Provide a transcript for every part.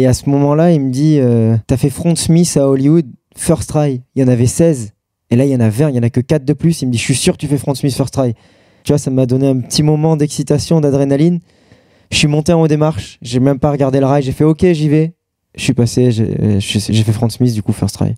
Et à ce moment-là, il me dit t'as fait Front Smith à Hollywood, first try. Il y en avait 16. Et là, il y en a 20, il n'y en a que 4 de plus. Il me dit je suis sûr que tu fais Front Smith first try. Tu vois, ça m'a donné un petit moment d'excitation, d'adrénaline. Je suis monté en haut des marches, j'ai même pas regardé le rail, j'ai fait ok, j'y vais. Je suis passé, j'ai fait Front Smith du coup, first try.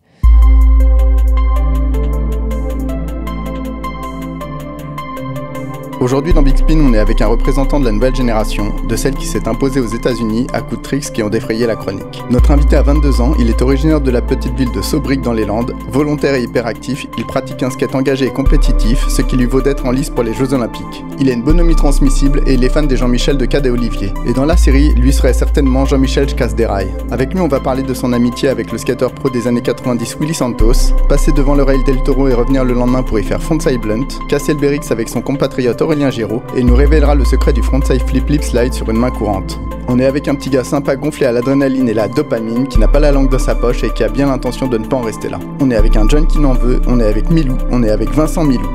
Aujourd'hui dans Big Spin, on est avec un représentant de la nouvelle génération, de celle qui s'est imposée aux États-Unis à coups de tricks qui ont défrayé la chronique. Notre invité a 22 ans, il est originaire de la petite ville de Saubrigues dans les Landes. Volontaire et hyperactif, il pratique un skate engagé et compétitif, ce qui lui vaut d'être en lice pour les Jeux Olympiques. Il a une bonhomie transmissible et il est fan des Jean-Michel Decazes et Olivier. Et dans la série, lui serait certainement Jean-Michel Je casse des rails. Avec lui, on va parler de son amitié avec le skateur pro des années 90 Willy Santos, passer devant le rail del Toro et revenir le lendemain pour y faire frontside blunt, casser le Berrics avec son compatriote Aurélien Giraud et nous révélera le secret du frontside flip lip slide sur une main courante. On est avec un petit gars sympa gonflé à l'adrénaline et la dopamine qui n'a pas la langue dans sa poche et qui a bien l'intention de ne pas en rester là. On est avec un John qui n'en veut, on est avec Milou, on est avec Vincent Milou.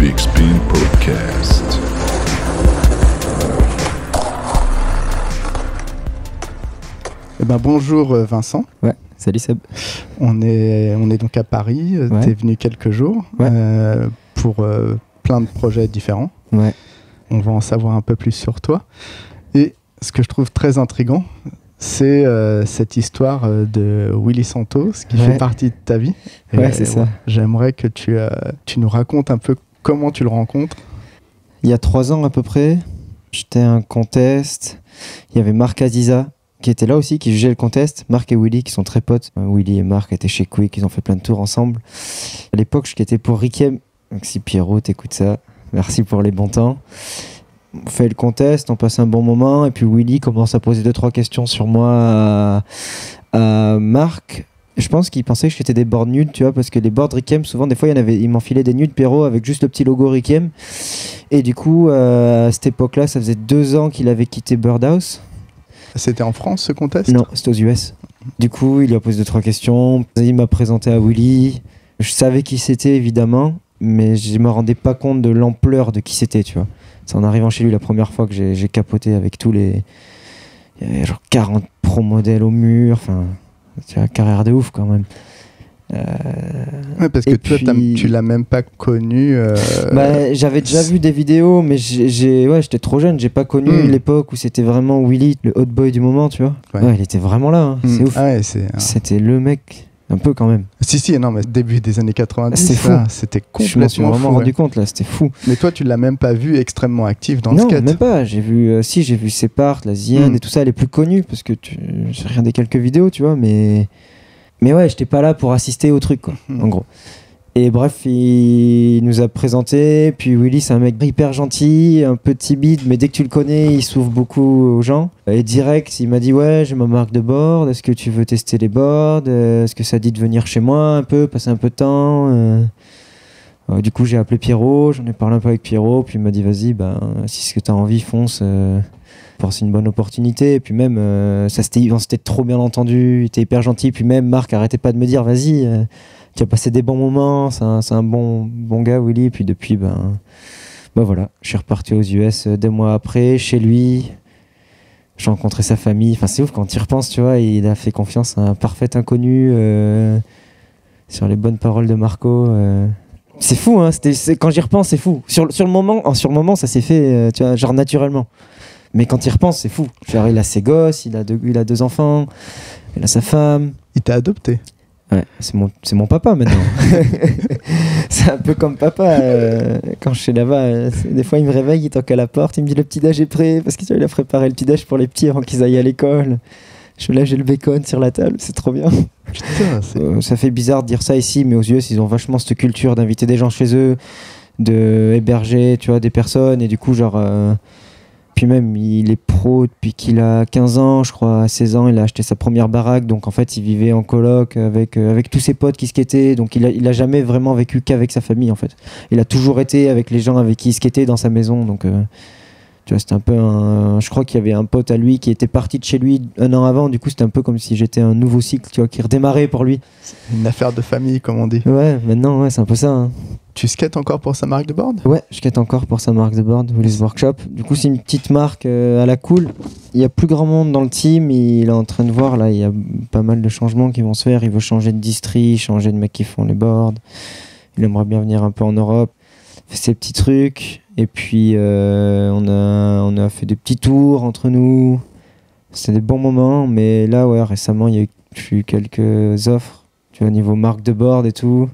Big Spin Podcast. Eh ben bonjour Vincent. Ouais. Salut Seb. On est donc à Paris. Ouais. T'es venu quelques jours pour plein de projets différents. Ouais. On va en savoir un peu plus sur toi. Et ce que je trouve très intriguant, c'est cette histoire de Willy Santos qui fait partie de ta vie. Et ouais, c'est ça. J'aimerais que tu nous racontes un peu comment tu le rencontres. Il y a 3 ans à peu près, j'étais à un contest. Il y avait Marc Aziza qui était là aussi, qui jugeait le contest. Marc et Willy, qui sont très potes. Willy et Marc étaient chez Quick, ils ont fait plein de tours ensemble. À l'époque, je quittais pour Rickem. Donc si Pierrot, t'écoutes ça, merci pour les bons temps. On fait le contest, on passe un bon moment, et puis Willy commence à poser 2-3 questions sur moi à Marc. Je pense qu'il pensait que j'étais des boards nudes, tu vois, parce que les boards Rickem, souvent, des fois, il m'enfilait des nudes Pierrot avec juste le petit logo Rickem. Et du coup, à cette époque-là, ça faisait 2 ans qu'il avait quitté Birdhouse. C'était en France ce contest ? Non, c'était aux US. Du coup, il lui a posé 2-3 questions. Il m'a présenté à Willy. Je savais qui c'était évidemment, mais je me rendais pas compte de l'ampleur de qui c'était, tu vois. C'est en arrivant chez lui la première fois que j'ai capoté avec tous les... Il y avait genre 40 pro modèles au mur, enfin, tu vois, carrière de ouf quand même. Ouais, parce que toi, puis... tu l'as même pas connu. Bah, j'avais déjà vu des vidéos, mais j'étais trop jeune, j'ai pas connu l'époque où c'était vraiment Willy, le hot boy du moment, tu vois. Ouais. Ouais, il était vraiment là, hein. C'est ouf. Ah ouais, c'était le mec, un peu quand même. Si, non, mais début des années 90, c'était fou. C'était complètement fou. Je me suis vraiment rendu compte, là, c'était fou. Mais toi, tu l'as même pas vu extrêmement actif dans le skate. Non, même pas. J'ai vu Separt, la Zion et tout ça, les plus connus, parce que j'ai regardé quelques vidéos, tu vois, mais... Mais ouais, j'étais pas là pour assister au truc, quoi, en gros. Et bref, il nous a présenté. Puis Willy, c'est un mec hyper gentil, un peu timide, mais dès que tu le connais, il s'ouvre beaucoup aux gens. Et direct, il m'a dit « Ouais, j'ai ma marque de board. Est-ce que tu veux tester les boards? Est-ce que ça dit de venir chez moi un peu, passer un peu de temps ?» Du coup, j'ai appelé Pierrot, j'en ai parlé un peu avec Pierrot. Puis il m'a dit « Vas-y, ben, si ce que t'as envie, fonce. C'est une bonne opportunité. » Et puis même on s'était trop bien entendu, il était hyper gentil. Puis même Marc arrêtait pas de me dire vas-y, tu as passé des bons moments, c'est un bon gars Willy. Et puis depuis voilà, je suis reparti aux US 2 mois après chez lui, j'ai rencontré sa famille. Enfin, c'est ouf quand tu y repenses, tu vois. Il a fait confiance à un parfait inconnu sur les bonnes paroles de Marco. C'est fou, hein. Quand j'y repense, c'est fou. Sur le moment ça s'est fait, tu vois, genre naturellement. Mais quand il repense, c'est fou. Genre, il a ses gosses, il a 2 enfants, il a sa femme. Il t'a adopté? Ouais, c'est mon papa maintenant. C'est un peu comme papa. Quand je suis là-bas, des fois il me réveille, il toque à la porte, il me dit le petit-déj est prêt, parce qu'il a préparé le petit-déj pour les petits avant qu'ils aillent à l'école. J'ai le bacon sur la table, c'est trop bien. Putain, ça fait bizarre de dire ça ici, mais aux US, ils ont vachement cette culture d'inviter des gens chez eux, de héberger, tu vois, des personnes, et du coup, genre... Puis même, il est pro depuis qu'il a 15 ans, je crois. À 16 ans, il a acheté sa première baraque. Donc, en fait, il vivait en coloc avec tous ses potes qui skataient. Donc, il a jamais vraiment vécu qu'avec sa famille, en fait. Il a toujours été avec les gens avec qui il skatait dans sa maison. Donc, tu vois, c'était un peu un... Je crois qu'il y avait un pote à lui qui était parti de chez lui 1 an avant. Du coup, c'était un peu comme si j'étais un nouveau cycle, tu vois, qui redémarrait pour lui. Une affaire de famille, comme on dit. Ouais, maintenant, ouais, c'est un peu ça, hein. Tu skates encore pour sa marque de board? Ouais, je skate encore pour sa marque de board, Willy's Workshop. Du coup, c'est une petite marque à la cool. Il n'y a plus grand monde dans le team. Il est en train de voir, là, il y a pas mal de changements qui vont se faire. Il veut changer de distri, changer de mecs qui font les boards. Il aimerait bien venir un peu en Europe, fait ses petits trucs. Et puis, on a fait des petits tours entre nous. C'était des bons moments. Mais là, ouais, récemment, il y a eu quelques offres, tu vois, niveau marque de board et tout.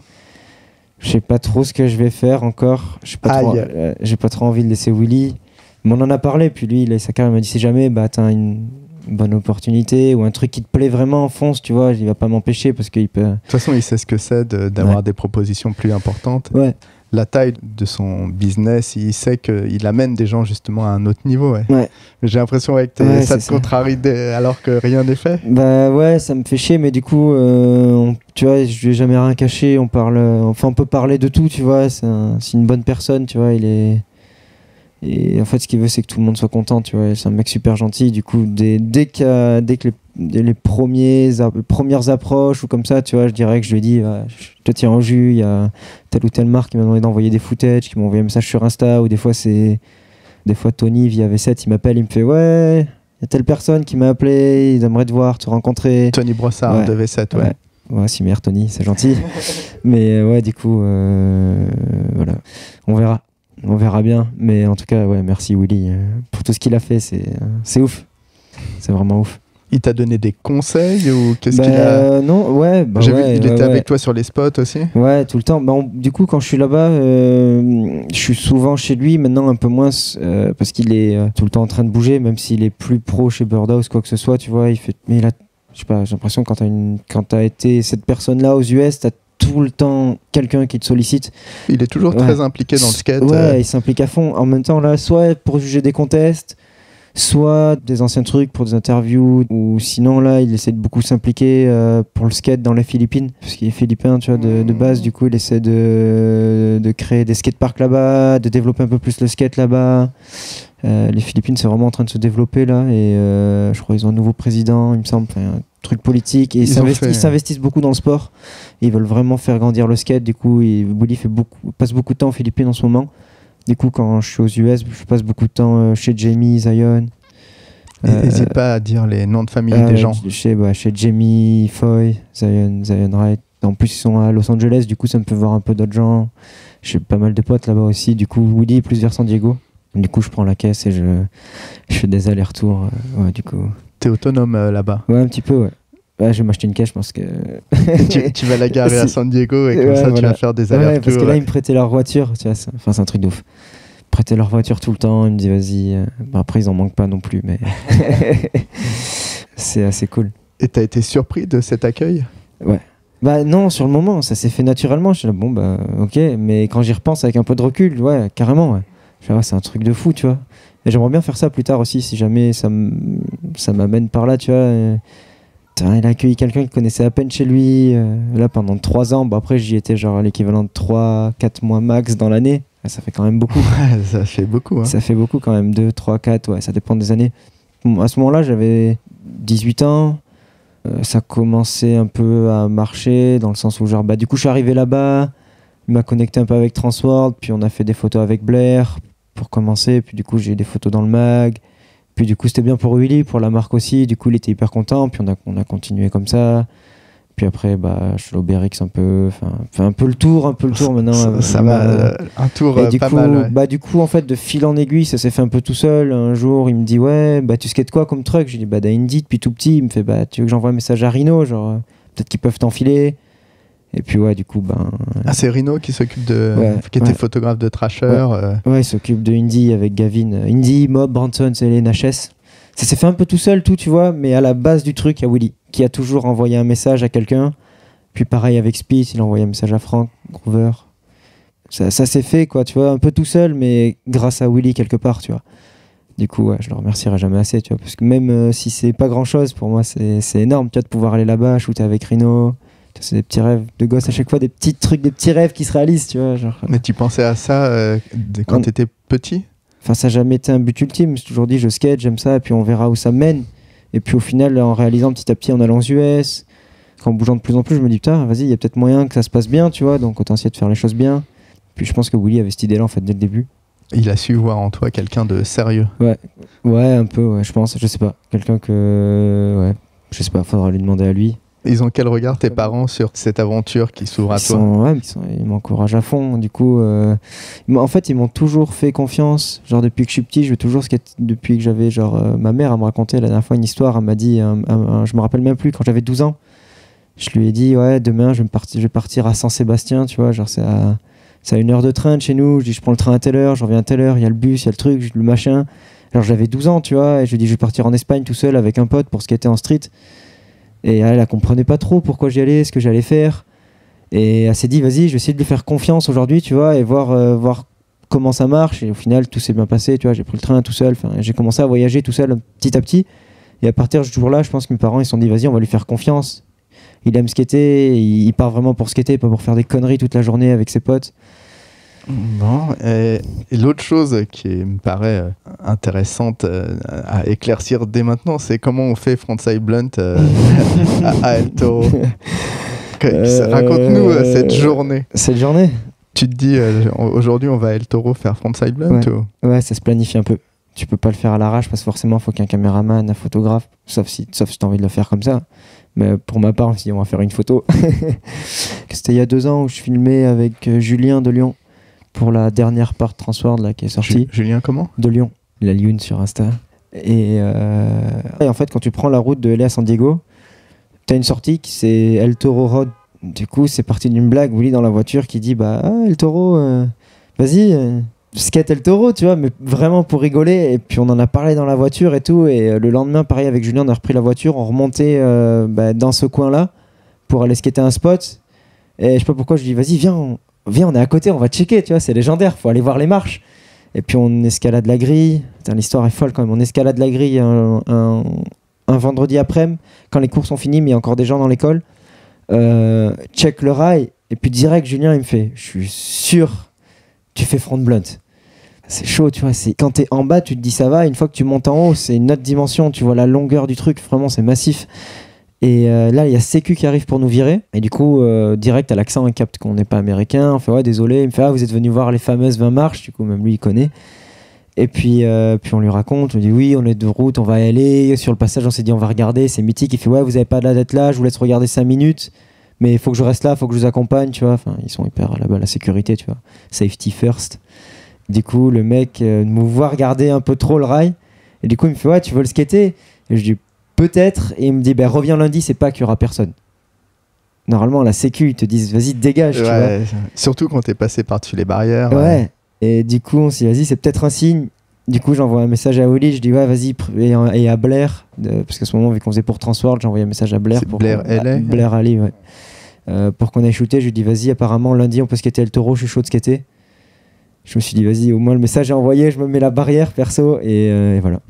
Je sais pas trop ce que je vais faire encore. J'ai pas trop envie de laisser Willy. Mais on en a parlé, puis lui, il a sa carrière, il m'a dit, si jamais, bah, t'as une bonne opportunité ou un truc qui te plaît vraiment, fonce, tu vois, il va pas m'empêcher parce qu'il peut... De toute façon, il sait ce que c'est d'avoir des propositions plus importantes. Ouais. La taille de son business, il sait qu'il amène des gens justement à un autre niveau. Ouais. Ouais. J'ai l'impression que ça te contrarie alors que rien n'est fait. Bah ouais, ça me fait chier, mais du coup, tu vois, je lui ai jamais rien caché. On parle, enfin, on peut parler de tout, tu vois. C'est une bonne personne, tu vois. Et en fait, ce qu'il veut, c'est que tout le monde soit content, tu vois. C'est un mec super gentil. Du coup, dès que les premières approches ou comme ça, tu vois, je dirais que je lui ai dit, je te tiens au jus, il y a telle ou telle marque qui m'a demandé d'envoyer des footage, qui m'a envoyé un message sur Insta, ou des fois Tony via V7, il m'appelle, il me fait, ouais, il y a telle personne qui m'a appelé, il aimerait te voir, te rencontrer. Tony Brossard de V7, ouais. Ouais, si merde, Tony, c'est gentil. Mais ouais, du coup, voilà, on verra. On verra bien, mais en tout cas, ouais, merci Willy pour tout ce qu'il a fait, c'est ouf, c'est vraiment ouf. Il t'a donné des conseils ou qu'est-ce qu'il a... Non, ouais, bah ouais, il était avec toi sur les spots aussi. Ouais, tout le temps. Bah du coup, quand je suis là-bas, je suis souvent chez lui, maintenant un peu moins, parce qu'il est tout le temps en train de bouger, même s'il est plus pro chez Birdhouse, quoi que ce soit, tu vois, il fait... Mais là, je sais pas, j'ai l'impression que quand t'as été cette personne-là aux US, t'as tout le temps quelqu'un qui te sollicite. Il est toujours très impliqué dans le skate. Ouais, il s'implique à fond. En même temps, là, soit pour juger des contests, soit des anciens trucs pour des interviews, ou sinon, là, il essaie de beaucoup s'impliquer pour le skate dans les Philippines, parce qu'il est philippin, tu vois, de base. Du coup, il essaie de créer des skateparks là-bas, de développer un peu plus le skate là-bas. Les Philippines, c'est vraiment en train de se développer, là, et je crois qu'ils ont un nouveau président, il me semble, un truc politique, et ils s'investissent beaucoup dans le sport. Ils veulent vraiment faire grandir le skate. Du coup, Willy passe beaucoup de temps aux Philippines en ce moment. Du coup, quand je suis aux US, je passe beaucoup de temps chez Jamie, Zion. N'hésite pas à dire les noms de famille des gens. Chez Jamie Foy, Zion Wright. En plus, ils sont à Los Angeles, du coup, ça me fait voir un peu d'autres gens. J'ai pas mal de potes là-bas aussi. Du coup, Willy est plus vers San Diego. Du coup, je prends la caisse et je fais des allers-retours. Ouais, du coup... T'es autonome là-bas? Ouais, un petit peu, ouais. Bah, je vais m'acheter une caisse, je pense que... tu vas la garer à San Diego et comme ça, voilà. Tu vas faire des allers-retours. Ouais, parce que là, ils me prêtaient leur voiture, tu vois. Enfin, c'est un truc de ouf. Ils prêtaient leur voiture tout le temps, ils me disaient, vas-y. Bah, après, ils en manquent pas non plus, mais... c'est assez cool. Et t'as été surpris de cet accueil? Ouais. Bah non, sur le moment, ça s'est fait naturellement. Je suis là, bon, bah, ok. Mais quand j'y repense avec un peu de recul, ouais, carrément, ouais. Ah, c'est un truc de fou, tu vois. Et j'aimerais bien faire ça plus tard aussi, si jamais ça m'amène par là, tu vois. Il a accueilli quelqu'un qu'il connaissait à peine chez lui, là, pendant 3 ans. Bah, après, j'y étais genre l'équivalent de 3-4 mois max dans l'année. Ça fait quand même beaucoup. Ouais, ça fait beaucoup. Hein. Ça fait beaucoup quand même, 2, 3, 4, ouais, ça dépend des années. Bon, à ce moment-là, j'avais 18 ans. Ça commençait un peu à marcher, dans le sens où, genre, bah, du coup, je suis arrivé là-bas. Il m'a connecté un peu avec Transworld, puis on a fait des photos avec Blair pour commencer, puis du coup j'ai eu des photos dans le mag, puis du coup c'était bien pour Willy, pour la marque aussi, du coup il était hyper content, puis on a continué comme ça, puis après bah, je suis au Berrics un peu, enfin un peu le tour maintenant. Ça va, un tour pas coup, mal. Ouais. Bah, du coup en fait de fil en aiguille ça s'est fait un peu tout seul, un jour il me dit ouais bah tu skates quoi comme truck, j'ai dit bah d'Indy depuis tout petit, il me fait bah tu veux que j'envoie un message à Rhino, genre peut-être qu'ils peuvent t'enfiler. Et puis ouais, du coup, ben... Ah, c'est Rhino qui s'occupe de... Ouais, qui était photographe de Trasher. Ouais, il s'occupe de Indy avec Gavin. Indy, Mob, Branson, c'est les NHS. Ça s'est fait un peu tout seul, tout, tu vois, mais à la base du truc, il y a Willy, qui a toujours envoyé un message à quelqu'un. Puis pareil avec Spice, il a envoyé un message à Frank, Groover. Ça s'est fait, quoi, tu vois, un peu tout seul, mais grâce à Willy, quelque part, tu vois. Du coup, ouais, je le remercierai jamais assez, tu vois, parce que même si c'est pas grand-chose, pour moi, c'est énorme, tu vois, de pouvoir aller là-bas, shooter avec Rhino... C'est des petits rêves de gosse à chaque fois, des petits trucs, des petits rêves qui se réalisent, tu vois. Genre... Mais tu pensais à ça quand t'étais petit? Enfin, ça n'a jamais été un but ultime. J'ai toujours dit, je skate, j'aime ça, et puis on verra où ça mène. Et puis au final, en réalisant petit à petit, en allant aux US, en bougeant de plus en plus, je me dis, putain, vas-y, il y a peut-être moyen que ça se passe bien, tu vois, donc autant essayer de faire les choses bien. Puis je pense que Willy avait cette idée-là en fait dès le début. Il a su voir en toi quelqu'un de sérieux. Ouais, ouais, un peu, ouais, je pense, je sais pas. Quelqu'un que... Ouais, je sais pas, faudra lui demander à lui. Ils ont quel regard tes parents sur cette aventure qui s'ouvre à toi? Ouais, ils m'encouragent à fond. Du coup, en fait, ils m'ont toujours fait confiance. Genre depuis que je suis petit, je vais toujours depuis que j'avais genre ma mère à me raconter la dernière fois une histoire. Elle m'a dit, je me rappelle même plus quand j'avais 12 ans. Je lui ai dit ouais, demain je vais partir à Saint-Sébastien, tu vois, genre c'est à 1 heure de train de chez nous. Je dis je prends le train à telle heure, je reviens à telle heure. Il y a le bus, il y a le truc, le machin. Alors j'avais 12 ans, tu vois, et je lui ai dit je vais partir en Espagne tout seul avec un pote pour skater en street. Et elle comprenait pas trop pourquoi j'y allais, ce que j'allais faire. Et elle s'est dit, vas-y, je vais essayer de lui faire confiance aujourd'hui, tu vois, et voir comment ça marche. Et au final, tout s'est bien passé, tu vois, j'ai pris le train tout seul. J'ai commencé à voyager tout seul, petit à petit. Et à partir de ce jour-là, je pense que mes parents, ils se sont dit, vas-y, on va lui faire confiance. Il aime skater, il part vraiment pour skater, pas pour faire des conneries toute la journée avec ses potes. Bon, et l'autre chose qui me paraît intéressante à éclaircir dès maintenant, c'est comment on fait Frontside Blunt à El Toro. Raconte-nous cette journée. Cette journée? Tu te dis, aujourd'hui on va à El Toro faire Frontside Blunt? Ouais. Ou ouais, ça se planifie un peu. Tu peux pas le faire à l'arrache parce que forcément il faut qu'un caméraman, un photographe, sauf si tu as envie de le faire comme ça. Mais pour ma part, on s'est dit, on va faire une photo. C'était il y a 2 ans où je filmais avec Julien de Lyon pour la dernière part Transworld là, qui est sortie. Julien comment? De Lyon. La Lune sur Insta. Et en fait, quand tu prends la route de LA à San Diego, t'as une sortie qui c'est El Toro Road. Du coup, c'est parti d'une blague, Willy dans la voiture qui dit bah ah, El Toro, vas-y, skate El Toro, tu vois, mais vraiment pour rigoler. Et puis on en a parlé dans la voiture et tout. Et le lendemain, pareil avec Julien, on a repris la voiture, on remontait dans ce coin-là pour aller skater un spot. Et je sais pas pourquoi, je dis vas-y, viens, on est à côté, on va checker, tu vois, c'est légendaire, faut aller voir les marches. Et puis on escalade la grille, l'histoire est folle quand même, on escalade la grille un vendredi après-midi, quand les cours sont finis, mais il y a encore des gens dans l'école, check le rail, et puis direct Julien il me fait, je suis sûr, tu fais front blunt. C'est chaud, tu vois, quand t'es en bas, tu te dis ça va, une fois que tu montes en haut, c'est une autre dimension, tu vois la longueur du truc, vraiment c'est massif. Et là, il y a Sécu qui arrive pour nous virer. Et du coup, direct à l'accent, il capte qu'on n'est pas américain. On fait ouais, désolé. Il me fait ah, vous êtes venu voir les fameuses 20 marches. Du coup, même lui, il connaît. Et puis on lui raconte. On lui dit oui, on est de route, on va aller. Sur le passage, on s'est dit on va regarder. C'est mythique. Il fait ouais, vous n'avez pas d'être là. Je vous laisse regarder 5 minutes. Mais il faut que je reste là, il faut que je vous accompagne. Tu vois, enfin, ils sont hyper là-bas, la sécurité, tu vois. Safety first. Du coup, le mec nous voit regarder un peu trop le rail. Et du coup, il me fait ouais, tu veux le skater? Et je dis peut-être, et il me dit ben, reviens lundi, c'est pas qu'il y aura personne. Normalement, la sécu, ils te disent vas-y, dégage. Ouais, tu vois. Surtout quand t'es passé par-dessus les barrières. Ouais. Ouais. Et du coup, on s'est dit vas-y, c'est peut-être un signe. Du coup, j'envoie un message à Willy, je dis ouais, vas-y, et à Blair, parce qu'à ce moment, vu qu'on faisait pour Transworld, j'envoyais un message à Blair. Blair Ali, ouais. Pour qu'on aille shooter, je lui dis vas-y, apparemment, lundi, on peut skater El Toro, je suis chaud de skater. Je me suis dit vas-y, au moins, le message est envoyé, je me mets la barrière perso, et voilà.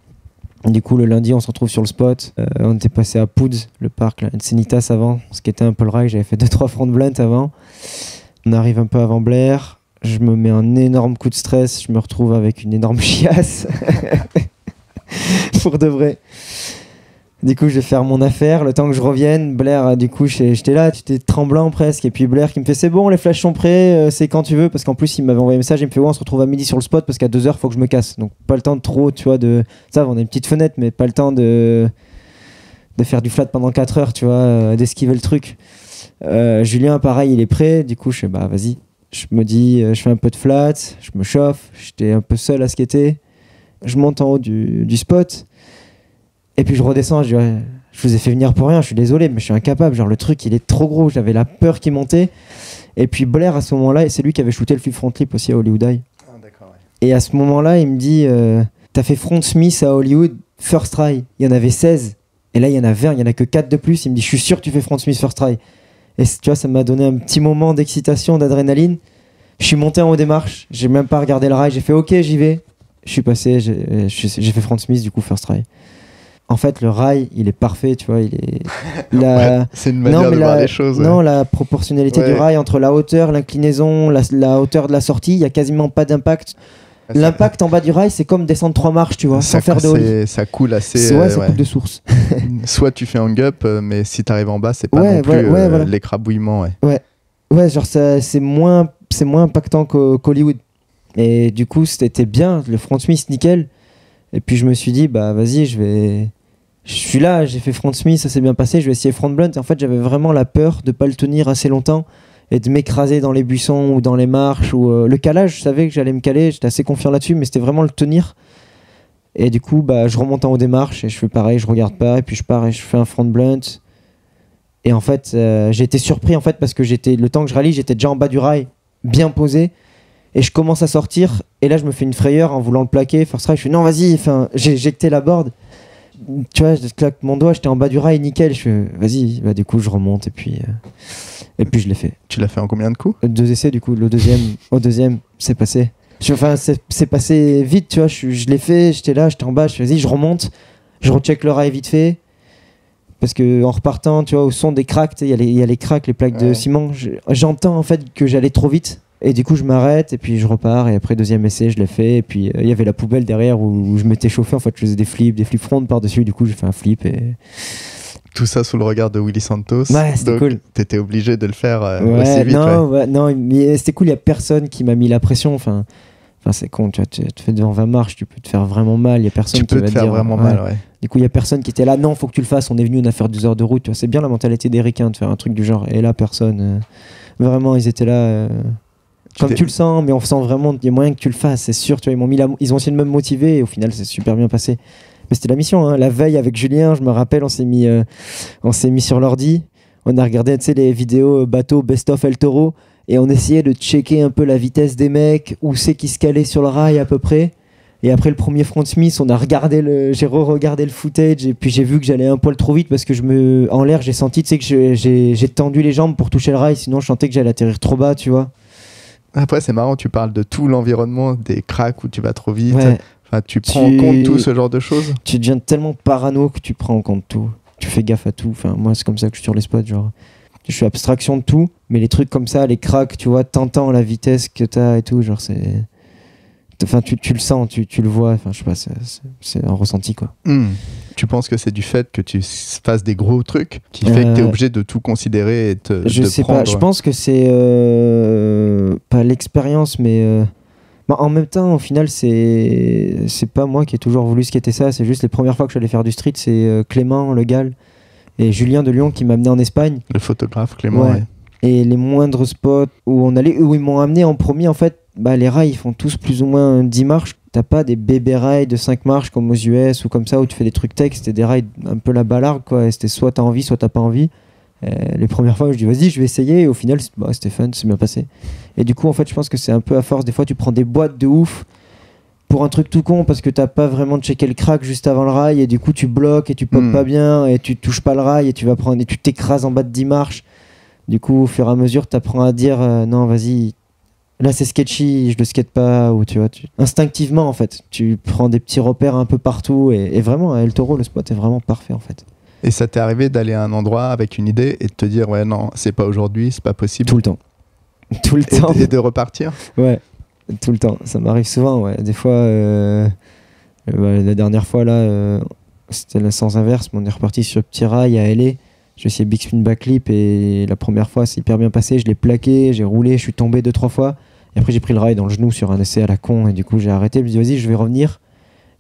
Du coup, le lundi, on se retrouve sur le spot. On était passé à Pouds, le parc, Encinitas avant, ce qui était un peu le rail. J'avais fait 2-3 front blunt avant. On arrive un peu avant Blair. Je me mets un énorme coup de stress. Je me retrouve avec une énorme chiasse. Pour de vrai. Du coup, je vais faire mon affaire. Le temps que je revienne, Blair, du coup, j'étais là, j'étais tremblant presque. Et puis Blair qui me fait c'est bon, les flashs sont prêts, c'est quand tu veux. Parce qu'en plus, il m'avait envoyé un message, il me fait ouais, on se retrouve à midi sur le spot parce qu'à 2 heures, faut que je me casse. Donc, pas le temps de trop, tu vois, de. Ça, on a une petite fenêtre, mais pas le temps de faire du flat pendant 4 heures, tu vois, d'esquiver le truc. Julien, pareil, il est prêt. Du coup, je fais bah, vas-y. Je me dis, je fais un peu de flat, je me chauffe, j'étais un peu seul à skater. Je monte en haut du spot. Et puis je redescends, je dis ouais, je vous ai fait venir pour rien, je suis désolé, mais je suis incapable, genre le truc il est trop gros, j'avais la peur qui montait. Et puis Blair à ce moment-là, et c'est lui qui avait shooté le flip front flip aussi à Hollywood Eye. Ah, d'accord, ouais. Et à ce moment-là, il me dit t'as fait front Smith à Hollywood first try, il y en avait 16, et là il y en a 20, il n'y en a que 4 de plus. Il me dit je suis sûr que tu fais front Smith first try. Et tu vois, ça m'a donné un petit moment d'excitation, d'adrénaline. Je suis monté en haut des marches, j'ai même pas regardé le rail, j'ai fait ok, j'y vais. Je suis passé, j'ai fait front Smith du coup first try. En fait, le rail, il est parfait, tu vois, il est... Ouais, c'est une manière de voir les choses. Ouais. Non, la proportionnalité du rail entre la hauteur, l'inclinaison, la hauteur de la sortie, il n'y a quasiment pas d'impact. L'impact en bas du rail, c'est comme descendre 3 marches, tu vois, sans faire de haut. Ça coule assez... Ouais, ça coule de source. Soit tu fais hang-up, mais si tu arrives en bas, c'est pas non plus l'écrabouillement. Ouais, genre c'est moins... c'est moins impactant qu'Hollywood. Et du coup, c'était bien, le front Smith, nickel. Et puis je me suis dit, bah vas-y, je suis là, j'ai fait front Smith, ça s'est bien passé, je vais essayer front blunt. Et en fait, j'avais vraiment la peur de ne pas le tenir assez longtemps et de m'écraser dans les buissons ou dans les marches. Ou le calage, je savais que j'allais me caler, j'étais assez confiant là-dessus, mais c'était vraiment le tenir. Et du coup, bah, je remonte en haut des marches et je fais pareil, je regarde pas, et puis je pars et je fais un front blunt. Et en fait, j'ai été surpris en fait, parce que le temps que je rallie, j'étais déjà en bas du rail, bien posé. Et je commence à sortir, et là je me fais une frayeur en voulant le plaquer, first try, je fais non vas-y, j'ai éjecté la board, tu vois, je claque mon doigt, j'étais en bas du rail, nickel, je fais vas-y, bah, du coup je remonte, et puis je l'ai fait. Tu l'as fait en combien de coups? 2 essais du coup, le deuxième, au deuxième, c'est passé. Enfin, c'est passé vite, tu vois, je l'ai fait, j'étais là, j'étais en bas, je fais vas-y, je remonte, je recheck le rail vite fait, parce qu'en repartant, tu vois, au son des cracks, il y a les cracks, les plaques de ciment, j'entends en fait que j'allais trop vite. Et du coup, je m'arrête et puis je repars. Et après, deuxième essai, je l'ai fait. Et puis, il y avait la poubelle derrière où je m'étais chauffé. En fait, je faisais des flips front par-dessus. Du coup, j'ai fait un flip. Et... Tout ça sous le regard de Willy Santos. Ouais, c'était cool. T'étais obligé de le faire aussi vite. Non, ouais. Ouais, non, mais c'était cool. Il n'y a personne qui m'a mis la pression. Enfin, c'est con. Tu vois, tu te fais devant 20 marches, tu peux te faire vraiment mal. Il n'y a personne qui va te dire vraiment mal, ouais. Du coup, il n'y a personne qui était là. Non, faut que tu le fasses. On est venu, on a fait 2 heures de route. C'est bien la mentalité des Ricains de faire un truc du genre. Et là, personne. Vraiment, ils étaient là. Comme tu le sens, mais on sent vraiment qu'il y a moyen que tu le fasses, c'est sûr. Tu vois, ils ont essayé de me motiver et au final, c'est super bien passé. Mais c'était la mission. Hein. La veille avec Julien, je me rappelle, on s'est mis sur l'ordi. On a regardé les vidéos bateau Best of El Toro et on essayait de checker un peu la vitesse des mecs, où c'est qui se calait sur le rail à peu près. Et après le premier front Smith, j'ai re-regardé le footage et puis j'ai vu que j'allais un poil trop vite parce que en l'air, j'ai senti que j'ai tendu les jambes pour toucher le rail, sinon je sentais que j'allais atterrir trop bas, tu vois. Après, c'est marrant, tu parles de tout l'environnement, des cracks où tu vas trop vite. Ouais. Enfin, tu prends en compte tout ce genre de choses. Tu deviens tellement parano que tu prends en compte tout. Tu fais gaffe à tout. Enfin, moi, c'est comme ça que je suis sur les spots. Genre. Je suis abstraction de tout, mais les trucs comme ça, les cracks, tu vois, t'entends la vitesse que t'as et tout. Genre, c'est... Enfin, tu le sens, tu le vois. Enfin, je sais pas, c'est un ressenti, quoi. Mmh. Tu penses que c'est du fait que tu fasses des gros trucs qui fait que tu es obligé de tout considérer et je sais pas, je pense que c'est pas l'expérience, mais bah, en même temps, au final, c'est pas moi qui ai toujours voulu skater ça. C'est juste les premières fois que je suis allé faire du street, c'est Clément le Gall et Julien de Lyon qui m'amenaient en Espagne. Le photographe Clément, ouais. Et les moindres spots où on allait, où ils m'ont amené en premier, en fait, bah, les rails, ils font tous plus ou moins 10 marches. T'as pas des bébés rails de 5 marches comme aux US ou comme ça où tu fais des trucs tech, c'était des rails un peu la balargue, quoi. C'était soit t'as envie, soit t'as pas envie. Les premières fois, je dis vas-y, je vais essayer. Et au final, bah, c'était fun, c'est bien passé. Et du coup, en fait, je pense que c'est un peu à force. Des fois, tu prends des boîtes de ouf pour un truc tout con parce que t'as pas vraiment checké le crack juste avant le rail. Et du coup, tu bloques et tu pop pas bien et tu touches pas le rail et tu t'écrases en bas de 10 marches. Du coup, au fur et à mesure, t'apprends à dire non, vas-y. Là, c'est sketchy, je le skate pas, ou tu vois, instinctivement, en fait, tu prends des petits repères un peu partout, et vraiment, à El Toro, le spot est vraiment parfait, en fait. Et ça t'est arrivé d'aller à un endroit avec une idée et de te dire, ouais, non, c'est pas aujourd'hui, c'est pas possible. Tout le temps. Tout le temps. Et de repartir. Ouais, tout le temps. Ça m'arrive souvent, ouais. Des fois, la dernière fois, là, c'était le sens inverse, mais on est reparti sur le petit rail à LA. J'ai essayé Big Spin Backflip et la première fois c'est hyper bien passé, je l'ai plaqué, j'ai roulé, je suis tombé 2-3 fois et après j'ai pris le rail dans le genou sur un essai à la con et du coup j'ai arrêté, je me suis dit vas-y je vais revenir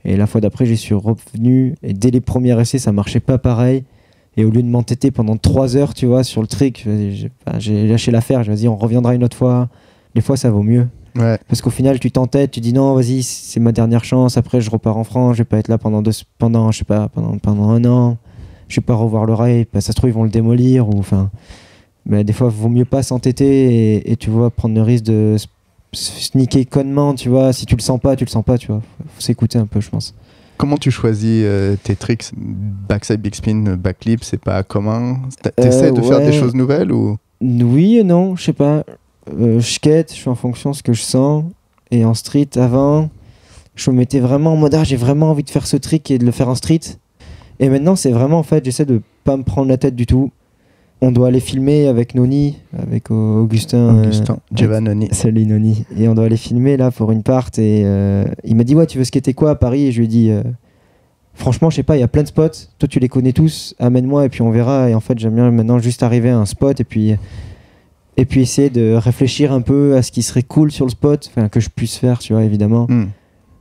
et la fois d'après j'y suis revenu et dès les premiers essais ça marchait pas pareil et au lieu de m'entêter pendant 3 heures tu vois sur le trick, j'ai lâché l'affaire, j'ai dit on reviendra une autre fois, des fois ça vaut mieux. Ouais. Parce qu'au final tu t'entêtes, tu dis non vas-y c'est ma dernière chance, après je repars en France, je vais pas être là pendant 1 an. Je ne vais pas revoir le rail, bah, ça se trouve ils vont le démolir. Mais des fois, il vaut mieux pas s'entêter et tu vois, prendre le risque de sniquer connement. Tu vois, si tu le sens pas, tu le sens pas. Il faut s'écouter un peu, je pense. Comment tu choisis tes tricks? Backside, big spin, backflip, c'est pas commun? Tu essaies de faire des choses nouvelles ou... Oui et non, je sais pas. Je skate, je suis en fonction de ce que je sens. Et en street, avant, je me mettais vraiment en mode j'ai vraiment envie de faire ce trick et de le faire en street. Et maintenant, c'est vraiment, en fait, j'essaie de pas me prendre la tête du tout. On doit aller filmer avec Noni, avec Augustin Giovannoni. Salut Noni. Et on doit aller filmer, là, pour une part. Et il m'a dit, ouais, tu veux skater quoi à Paris? Et je lui ai dit, franchement, je sais pas, il y a plein de spots. Toi, tu les connais tous. Amène-moi et puis on verra. Et en fait, j'aime bien maintenant juste arriver à un spot. Et puis et puis essayer de réfléchir un peu à ce qui serait cool sur le spot, enfin que je puisse faire, tu vois, évidemment. Mm.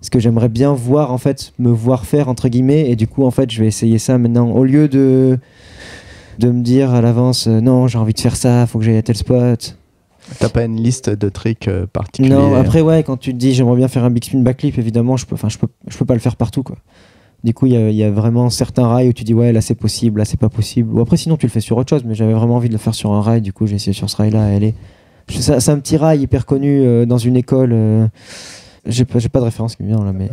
Ce que j'aimerais bien voir, en fait, me voir faire, entre guillemets, et du coup, en fait, je vais essayer ça maintenant. Au lieu de me dire à l'avance, non, j'ai envie de faire ça, faut que j'aille à tel spot. T'as pas une liste de tricks particuliers? Non, après, ouais, quand tu te dis, j'aimerais bien faire un big spin backflip, évidemment, je peux pas le faire partout, quoi. Du coup, il y a vraiment certains rails où tu dis, ouais, là, c'est possible, là, c'est pas possible. Ou après, sinon, tu le fais sur autre chose, mais j'avais vraiment envie de le faire sur un rail, du coup, j'ai essayé sur ce rail-là à aller. C'est un petit rail hyper connu dans une école. J'ai pas de référence qui me vient là, mais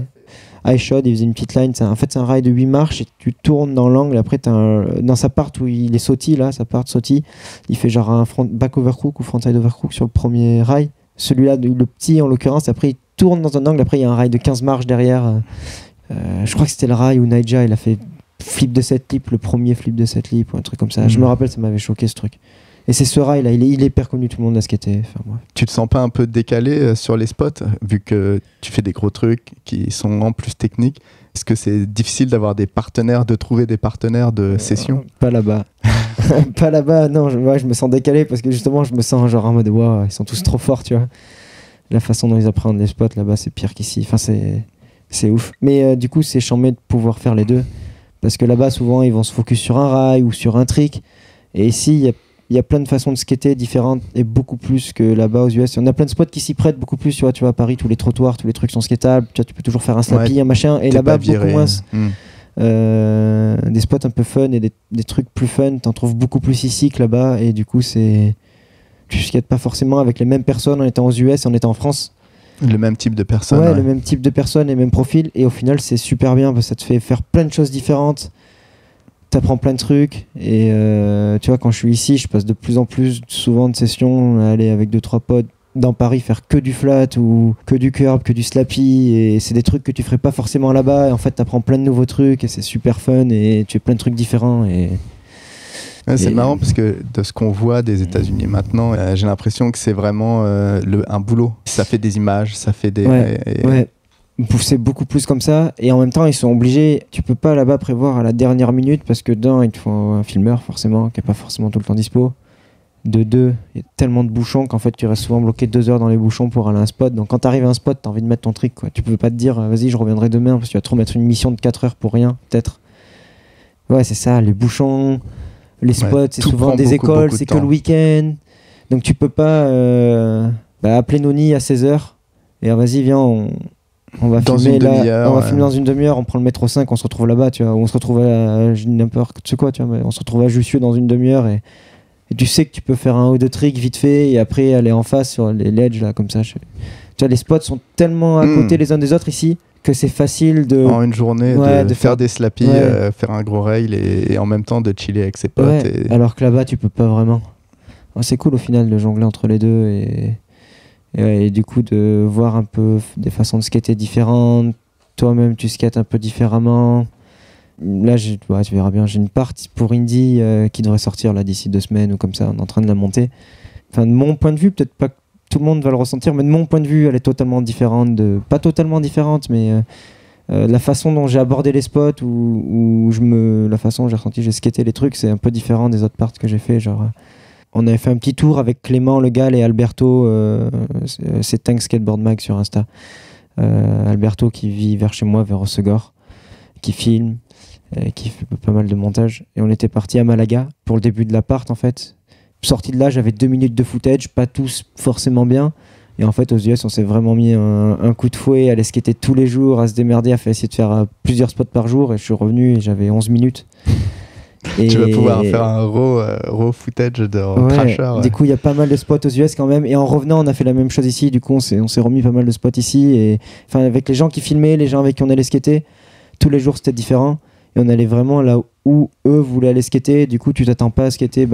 Hi-Shot, il faisait une petite line. En fait, c'est un rail de 8 marches et tu tournes dans l'angle. Après, dans sa part où il est sauti, là, sa part sauti, il fait genre un back overcook ou frontside overcook sur le premier rail. Celui-là, le petit en l'occurrence, après, il tourne dans un angle. Après, il y a un rail de 15 marches derrière. Je crois que c'était le rail où Naija, il a fait flip de 7 lips, le premier flip de 7 lips ou un truc comme ça. Mmh. Je me rappelle, ça m'avait choqué ce truc. Et c'est ce rail là, il est hyper connu, tout le monde a skaté. Enfin, ouais. Tu te sens pas un peu décalé sur les spots, vu que tu fais des gros trucs qui sont en plus techniques? Est-ce que c'est difficile d'avoir des partenaires, de trouver des partenaires de session? Pas là-bas. Pas là-bas, non, je me sens décalé parce que justement je me sens genre en mode wow, ils sont tous trop forts, tu vois. La façon dont ils appréhendent les spots là-bas, c'est pire qu'ici. Enfin, c'est ouf. Mais du coup, c'est charmé de pouvoir faire les deux. Parce que là-bas, souvent, ils vont se focus sur un rail ou sur un trick. Et ici, il y a plein de façons de skater différentes et beaucoup plus que là-bas aux US. On a plein de spots qui s'y prêtent beaucoup plus. Tu vois, à Paris, tous les trottoirs, tous les trucs sont skatables. Tu peux toujours faire un slappy, ouais, un machin. Et là-bas, beaucoup moins. Mmh. Des spots un peu fun et des trucs plus fun, t'en trouves beaucoup plus ici que là-bas. Et du coup, tu skates pas forcément avec les mêmes personnes en étant aux US et en étant en France. Le même type de personnes. Ouais, le même type de personnes et même profil. Et au final, c'est super bien parce que ça te fait faire plein de choses différentes. T'apprends plein de trucs et tu vois, quand je suis ici, je passe de plus en plus souvent de sessions à aller avec 2-3 potes dans Paris faire que du flat ou que du curb, que du slappy, et c'est des trucs que tu ferais pas forcément là-bas, et en fait t'apprends plein de nouveaux trucs et c'est super fun et tu fais plein de trucs différents. Et ouais, c'est marrant parce que de ce qu'on voit des États-Unis maintenant, j'ai l'impression que c'est vraiment un boulot. Ça fait des images, ça fait des... Ouais, ouais. C'est beaucoup plus comme ça, et en même temps ils sont obligés, tu peux pas là-bas prévoir à la dernière minute parce que d'un, il te faut un filmeur forcément qui est pas forcément tout le temps dispo, de deux, il y a tellement de bouchons qu'en fait tu restes souvent bloqué 2 heures dans les bouchons pour aller à un spot. Donc quand t'arrives à un spot, t'as envie de mettre ton trick, quoi. Tu peux pas te dire vas-y, je reviendrai demain, parce que tu vas trop mettre une mission de 4 heures pour rien peut-être. Ouais, c'est ça, les bouchons, les spots, ouais, c'est souvent des écoles, c'est que le week-end, donc tu peux pas appeler Noni à 16h et vas-y, viens, on va filmer dans une demi-heure, on prend le métro 5, on se retrouve là-bas, tu vois, ou on se retrouve à n'importe quoi, tu vois, mais on se retrouve à Jussieu dans une demi-heure, et tu sais que tu peux faire un ou deux tricks vite fait et après aller en face sur les ledges là comme ça. Tu vois, les spots sont tellement à côté les uns des autres ici que c'est facile de... En une journée, ouais, de faire des slappies, ouais, faire un gros rail et en même temps de chiller avec ses potes. Ouais, et... Alors que là-bas, tu peux pas vraiment. C'est cool au final de jongler entre les deux et du coup de voir un peu des façons de skater différentes, toi-même tu skates un peu différemment. Là, tu verras bien, j'ai une part pour Indy qui devrait sortir là d'ici 2 semaines ou comme ça, on est en train de la monter. Enfin, de mon point de vue, peut-être pas que tout le monde va le ressentir, mais de mon point de vue, elle est totalement différente, pas totalement différente, mais la façon dont j'ai abordé les spots, la façon dont j'ai ressenti, j'ai skaté les trucs, c'est un peu différent des autres parts que j'ai fait, genre... On avait fait un petit tour avec Clément le Gall et Alberto, c'est Tank Skateboard Mag sur Insta. Alberto qui vit vers chez moi, vers Hossegor, qui filme, qui fait pas mal de montage. Et on était parti à Malaga pour le début de l'appart en fait. Sorti de là, j'avais 2 minutes de footage, pas tous forcément bien. Et en fait, aux US, on s'est vraiment mis un coup de fouet à aller skater tous les jours, à se démerder, à essayer de faire plusieurs spots par jour. Et je suis revenu et j'avais 11 minutes. Et tu vas pouvoir faire un raw footage de trasher. Ouais. Du coup, il y a pas mal de spots aux US quand même. Et en revenant, on a fait la même chose ici. Du coup, on s'est remis pas mal de spots ici. Et enfin, avec les gens qui filmaient, les gens avec qui on allait skater, tous les jours c'était différent. Et on allait vraiment là où eux voulaient aller skater. Du coup, tu t'attends pas à skater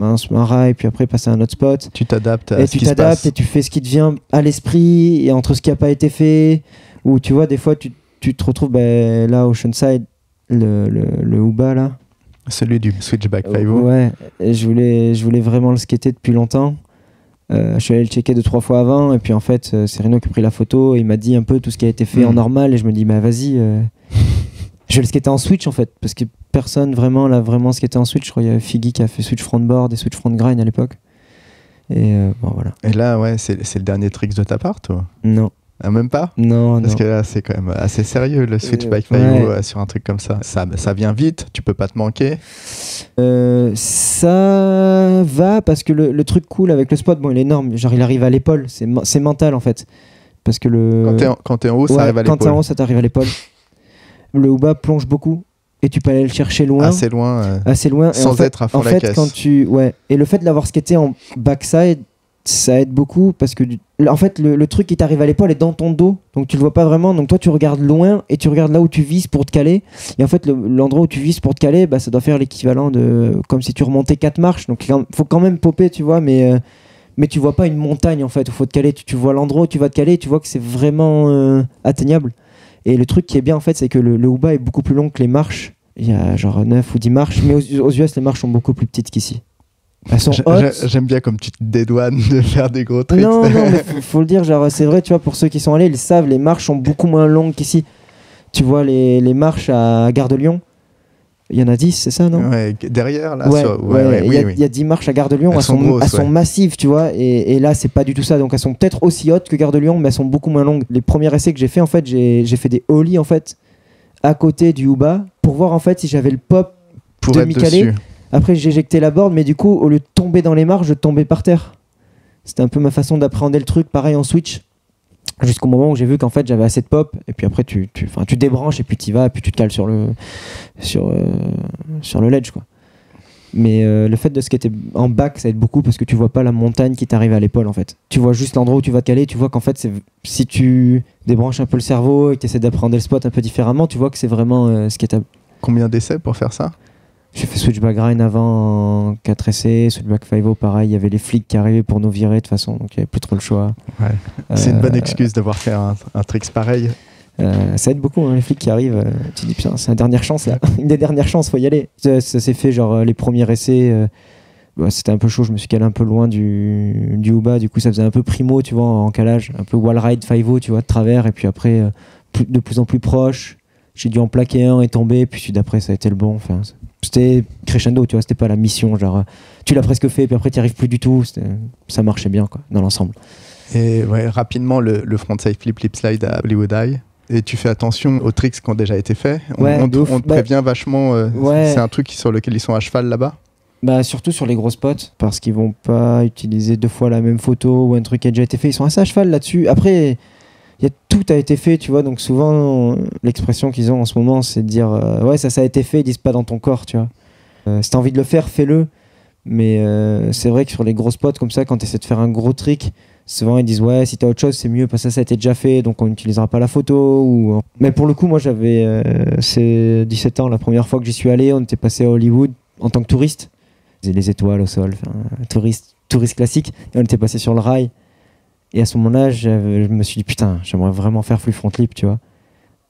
un rail, puis après passer à un autre spot. Tu t'adaptes à ce qui se passe. Et tu fais ce qui te vient à l'esprit et entre ce qui a pas été fait. Ou tu vois, des fois, tu te retrouves là au Oceanside, le Hooba là. Celui du Switchback 5. Ouais, et je voulais vraiment le skater depuis longtemps. Je suis allé le checker 2-3 fois avant, et puis en fait, c'est Rhino qui a pris la photo, et il m'a dit un peu tout ce qui a été fait en normal, et je me dis, bah vas-y, je vais le skater en Switch en fait, parce que personne vraiment l'a vraiment skaté en Switch. Je crois qu'il y avait Figgy qui a fait Switch Front Board et Switch Front Grind à l'époque. Et bon, voilà. Et là, ouais, c'est le dernier trick de ta part, toi? Non. Ah, même pas? Non. Parce que là, c'est quand même assez sérieux, le switchback faillot sur un truc comme ça. Ça vient vite, tu peux pas te manquer. Ça va, parce que le truc cool avec le spot, bon, il est énorme, genre il arrive à l'épaule, c'est mental en fait. Parce que quand t'es en haut, ça arrive à l'épaule. Quand t'es en haut, ça t'arrive à l'épaule. Le Ouba plonge beaucoup et tu peux aller le chercher loin. Assez loin. Assez loin. Sans être à fond la caisse. Et le fait de l'avoir skaté en backside, ça aide beaucoup parce que en fait le truc qui t'arrive à l'épaule est dans ton dos, donc tu le vois pas vraiment, donc toi tu regardes loin et tu regardes là où tu vises pour te caler, et en fait l'endroit où tu vises pour te caler, bah, ça doit faire l'équivalent de comme si tu remontais 4 marches, donc il faut quand même popper, tu vois, mais tu vois pas une montagne en fait où faut te caler, tu vois l'endroit où tu vas te caler et tu vois que c'est vraiment atteignable. Et le truc qui est bien en fait, c'est que le Ouba est beaucoup plus long que les marches, il y a genre 9 ou 10 marches, mais aux US les marches sont beaucoup plus petites qu'ici. J'aime bien comme tu te dédouanes de faire des gros tricks. Non, non, mais faut le dire, genre c'est vrai, tu vois, pour ceux qui sont allés, ils savent, les marches sont beaucoup moins longues qu'ici. Tu vois les marches à Gare de Lyon, il y en a 10, c'est ça, non? Ouais, derrière là, ouais, sur... oui. Il y a 10 marches à Gare de Lyon, elles sont massives, tu vois, et là c'est pas du tout ça, donc elles sont peut-être aussi hautes que Gare de Lyon, mais elles sont beaucoup moins longues. Les premiers essais que j'ai fait, en fait, j'ai fait des ollies en fait à côté du Ouba pour voir en fait si j'avais le pop pour de m'y caler. Après, j'éjectais la board, mais du coup, au lieu de tomber dans les marches, je tombais par terre. C'était un peu ma façon d'appréhender le truc, pareil en switch. Jusqu'au moment où j'ai vu qu'en fait, j'avais assez de pop. Et puis après, tu débranches et puis tu y vas, et puis tu te cales sur le ledge, quoi. Mais le fait de skater en back, ça aide beaucoup parce que tu vois pas la montagne qui t'arrive à l'épaule, en fait. Tu vois juste l'endroit où tu vas te caler. Tu vois qu'en fait, si tu débranches un peu le cerveau et que tu essaies d'appréhender le spot un peu différemment, tu vois que c'est vraiment skatable. Combien d'essais pour faire ça? J'ai fait switchback grind avant en 4 essais, switchback 5-0 pareil, il y avait les flics qui arrivaient pour nous virer de toute façon, donc il n'y avait plus trop le choix. Ouais. C'est une bonne excuse d'avoir fait un tricks pareil. Ça aide beaucoup, hein, les flics qui arrivent, tu te dis putain, c'est la dernière chance là, une des dernières chances, faut y aller. Ça s'est fait genre les premiers essais, bah, c'était un peu chaud, je me suis calé un peu loin du Ouba, du coup ça faisait un peu primo, tu vois, en calage, un peu wall ride 5-0, tu vois, de travers, et puis après de plus en plus proche, j'ai dû en plaquer un et tomber, puis celui d'après ça a été le bon, enfin... C'était crescendo, tu vois, c'était pas la mission, genre tu l'as presque fait, puis après t'y arrives plus du tout, ça marchait bien, quoi, dans l'ensemble. Et ouais, rapidement, le frontside flip, lip slide à Hollywood Eye, et tu fais attention aux tricks qui ont déjà été faits, on te prévient vachement, ouais. C'est un truc sur lequel ils sont à cheval là-bas. Bah surtout sur les gros spots, parce qu'ils vont pas utiliser 2 fois la même photo ou un truc qui a déjà été fait, ils sont assez à cheval là-dessus. Après... tout a été fait, tu vois, donc souvent l'expression qu'ils ont en ce moment, c'est de dire ouais, ça a été fait, ils disent pas dans ton corps, tu vois. Si t'as envie de le faire, fais-le, mais c'est vrai que sur les gros spots comme ça, quand t'essaies de faire un gros trick, souvent ils disent ouais, si t'as autre chose, c'est mieux, parce que ça a été déjà fait, donc on n'utilisera pas la photo. Ou... Mais pour le coup, moi j'avais 17 ans, la première fois que j'y suis allé, on était passé à Hollywood en tant que touriste, les étoiles au sol, touriste classique, et on était passé sur le rail. Et à ce moment-là, je me suis dit, putain, j'aimerais vraiment faire free front lip, tu vois.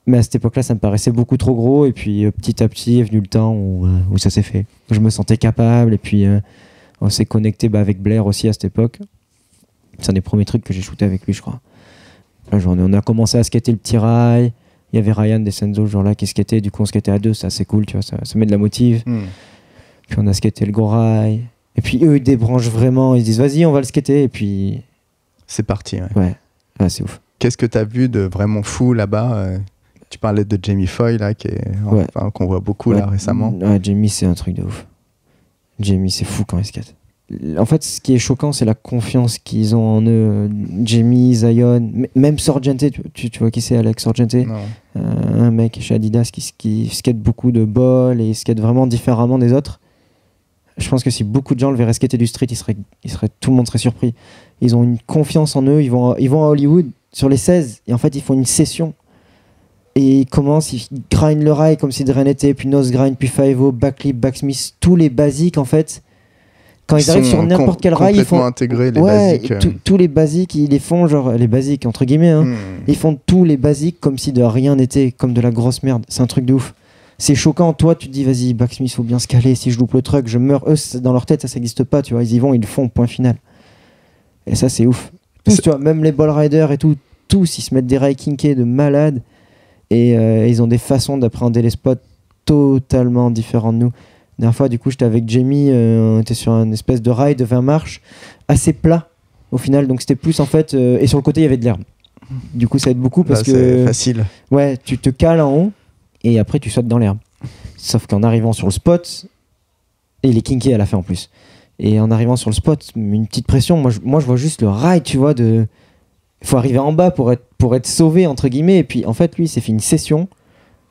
Mais à cette époque-là, ça me paraissait beaucoup trop gros. Et puis, petit à petit, est venu le temps où ça s'est fait. Je me sentais capable. Et puis, on s'est connecté avec Blair aussi à cette époque. C'est un des premiers trucs que j'ai shooté avec lui, je crois. La journée, on a commencé à skater le petit rail. Il y avait Ryan Descenzo, ce genre-là, qui skatait. Du coup, on skatait à 2. C'est assez cool, tu vois. Ça met de la motive. Mm. Puis, on a skaté le gros rail. Et puis, eux, ils débranchent vraiment. Ils se disent, vas-y, on va le skater. Et puis... C'est parti. Ouais, c'est ouf. Qu'est-ce que tu as vu de vraiment fou là-bas? Tu parlais de Jamie Foy, là, qu'on voit beaucoup là, récemment. Ouais, Jamie, c'est un truc de ouf. Jamie, c'est fou quand il skate. En fait, ce qui est choquant, c'est la confiance qu'ils ont en eux. Jamie, Zion, même Sorgente. Tu vois qui c'est, Alex Sorgente? Un mec chez Adidas qui skate beaucoup de ball et il skate vraiment différemment des autres. Je pense que si beaucoup de gens le verraient skater du street, tout le monde serait surpris. Ils ont une confiance en eux, ils vont à Hollywood sur les 16, et en fait ils font une session. Et ils commencent, ils grindent le rail comme si de rien n'était, puis nose grind, puis 5-0, backlip, backsmith, tous les basiques en fait. Quand ils arrivent sur n'importe quel rail, ils font... intégrer les basiques. Tous les basiques, ils les font genre, les basiques entre guillemets, hein. Ils font tous les basiques comme si de rien n'était, comme de la grosse merde, c'est un truc de ouf. C'est choquant, toi tu te dis vas-y backsmith, faut bien se caler, si je loupe le truc, je meurs. Eux, dans leur tête, ça n'existe pas, tu vois, ils y vont, ils le font, point final. Et ça, c'est ouf. Tous, tu vois, même les ball riders et tout, tous, ils se mettent des rails kinkés de malades. Et ils ont des façons d'appréhender les spots totalement différentes de nous. dernière fois, du coup, j'étais avec Jamie, on était sur une espèce de rail de 20 marches, assez plat au final, donc c'était plus en fait. Et sur le côté, il y avait de l'herbe. Du coup, ça aide beaucoup parce que. C'est facile. Ouais, tu te cales en haut et après tu sautes dans l'herbe. Sauf qu'en arrivant sur le spot, et il est kinky à la fin en plus. Et en arrivant sur le spot, une petite pression. Moi, je vois juste le rail, tu vois, de. Faut arriver en bas pour être sauvé, entre guillemets. Et puis, en fait, lui, il s'est fait une session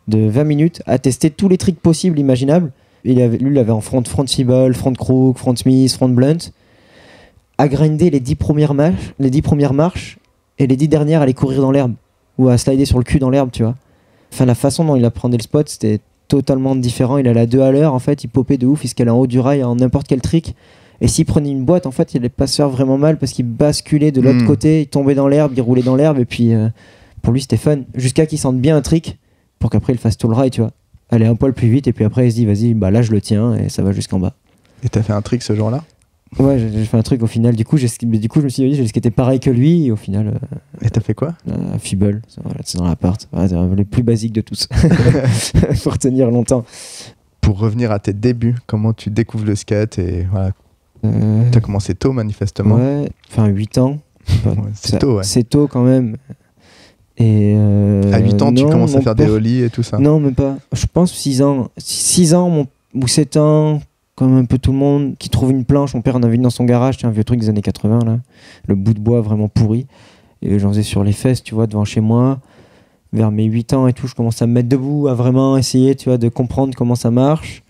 de 20 minutes à tester tous les tricks possibles, imaginables. Lui, il avait en front feeble, front crook, front smith, front blunt. À grinder les 10 premières marches, et les 10 dernières à aller courir dans l'herbe ou à slider sur le cul dans l'herbe, tu vois. Enfin, la façon dont il apprenait le spot, c'était totalement différent. Il allait à 2 à l'heure, en fait, il popait de ouf, il se calait en haut du rail en n'importe quel trick. Et s'il prenait une boîte, en fait, il allait pas se faire vraiment mal parce qu'il basculait de l'autre côté, il tombait dans l'herbe, il roulait dans l'herbe. Et puis, pour lui, c'était fun. Jusqu'à qu'il sente bien un trick pour qu'après, il fasse tout le rail, tu vois. Aller un poil plus vite et puis après, il se dit, vas-y, bah là, je le tiens et ça va jusqu'en bas. Et t'as fait un trick ce genre-là? Ouais, j'ai fait un truc au final. Du coup, je me suis dit, j'ai skaté pareil que lui. Et au final. Et t'as fait quoi? Un feeble. C'est dans l'appart. Ouais, c'est le plus basique de tous. Pour tenir longtemps. Pour revenir à tes débuts, comment tu découvres le skate et voilà. T'as commencé tôt manifestement. Ouais, enfin 8 ans. Ouais, c'est tôt, ouais. C'est tôt quand même. Et à 8 ans, non, tu commences à faire des ollies et tout ça? Non, même pas. Je pense 6 ans. 6 ans ou 7 ans, comme un peu tout le monde, qui trouve une planche. Mon père en avait une dans son garage, un vieux truc des années 80, là. Le bout de bois vraiment pourri. Et j'en faisais sur les fesses, tu vois, devant chez moi. Vers mes 8 ans et tout, je commence à me mettre debout, à vraiment essayer, tu vois, de comprendre comment ça marche.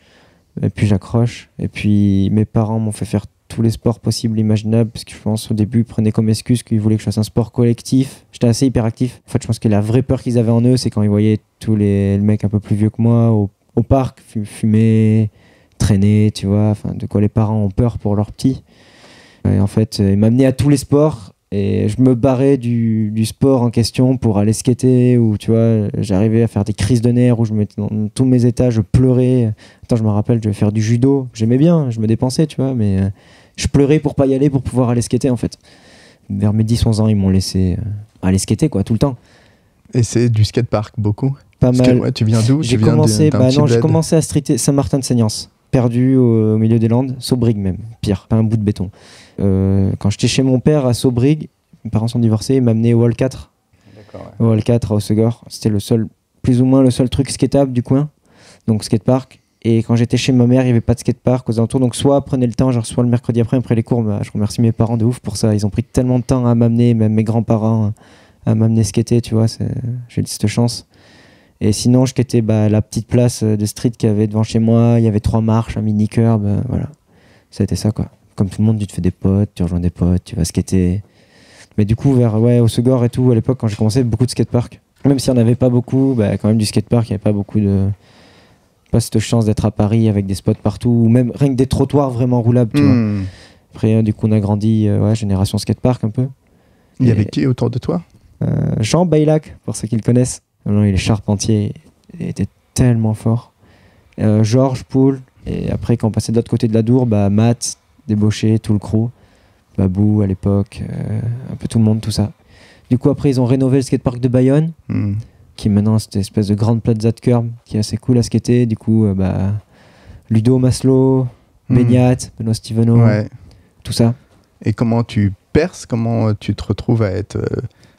Et puis j'accroche. Et puis mes parents m'ont fait faire tous les sports possibles, imaginables, parce que je pense au début ils prenaient comme excuse qu'ils voulaient que je fasse un sport collectif. J'étais assez hyperactif. En fait, je pense que la vraie peur qu'ils avaient en eux, c'est quand ils voyaient tous les mecs un peu plus vieux que moi au parc, fumer, traîner, tu vois, enfin, de quoi les parents ont peur pour leurs petits. Et en fait, ils m'amenaient à tous les sports et je me barrais du sport en question pour aller skater, ou tu vois, j'arrivais à faire des crises de nerfs où je me mettais dans tous mes états, je pleurais. Attends, je me rappelle, je vais faire du judo, j'aimais bien, je me dépensais, tu vois, mais je pleurais pour pas y aller, pour pouvoir aller skater en fait. Vers mes 10-11 ans, ils m'ont laissé aller skater, quoi, tout le temps. Et c'est du skatepark beaucoup? Pas mal. Ouais, tu viens d'où? J'ai commencé à streeter Saint-Martin-de-Saignance, perdu au milieu des Landes, Saubrigues même, pire, pas un bout de béton. Quand j'étais chez mon père à Saubrigues, mes parents sont divorcés, ils m'amenaient au Wall 4. D'accord, ouais. Au Wall 4 à Hossegor, c'était plus ou moins le seul truc skateable du coin, donc skatepark. Et quand j'étais chez ma mère, il n'y avait pas de skatepark aux alentours, donc soit prenez le temps, genre soit le mercredi après les cours. Bah, je remercie mes parents de ouf pour ça, ils ont pris tellement de temps à m'amener, même mes grands-parents à m'amener skater, tu vois, j'ai eu cette chance. Et sinon, je skatais la petite place de street qu'il y avait devant chez moi. Il y avait 3 marches, un mini curb, voilà. Ça a été ça, quoi. Comme tout le monde, tu te fais des potes, tu rejoins des potes, tu vas skater. Mais du coup, vers Hossegor et tout, à l'époque, quand j'ai commencé, beaucoup de skatepark. Même s'il n'y en avait pas beaucoup, quand même du skatepark, il n'y avait pas beaucoup de... Pas cette chance d'être à Paris avec des spots partout, ou même rien que des trottoirs vraiment roulables, tu vois. Après, du coup, on a grandi, génération skatepark un peu. Il y avait qui autour de toi? Jean Bailac, pour ceux qui le connaissent. Non, il est charpentier, il était tellement fort. Georges, Poul, et après quand on passait de l'autre côté de la Dour, Matt, Débauché, tout le crew, Babou à l'époque, un peu tout le monde, tout ça. Du coup après ils ont rénové le skatepark de Bayonne, qui maintenant c'est une espèce de grande plaza de curb, qui est assez cool à skater. Du coup Ludo, Maslow, Beignat, Benoît Stiveno, ouais. Tout ça. Et comment tu perces, comment tu te retrouves à être...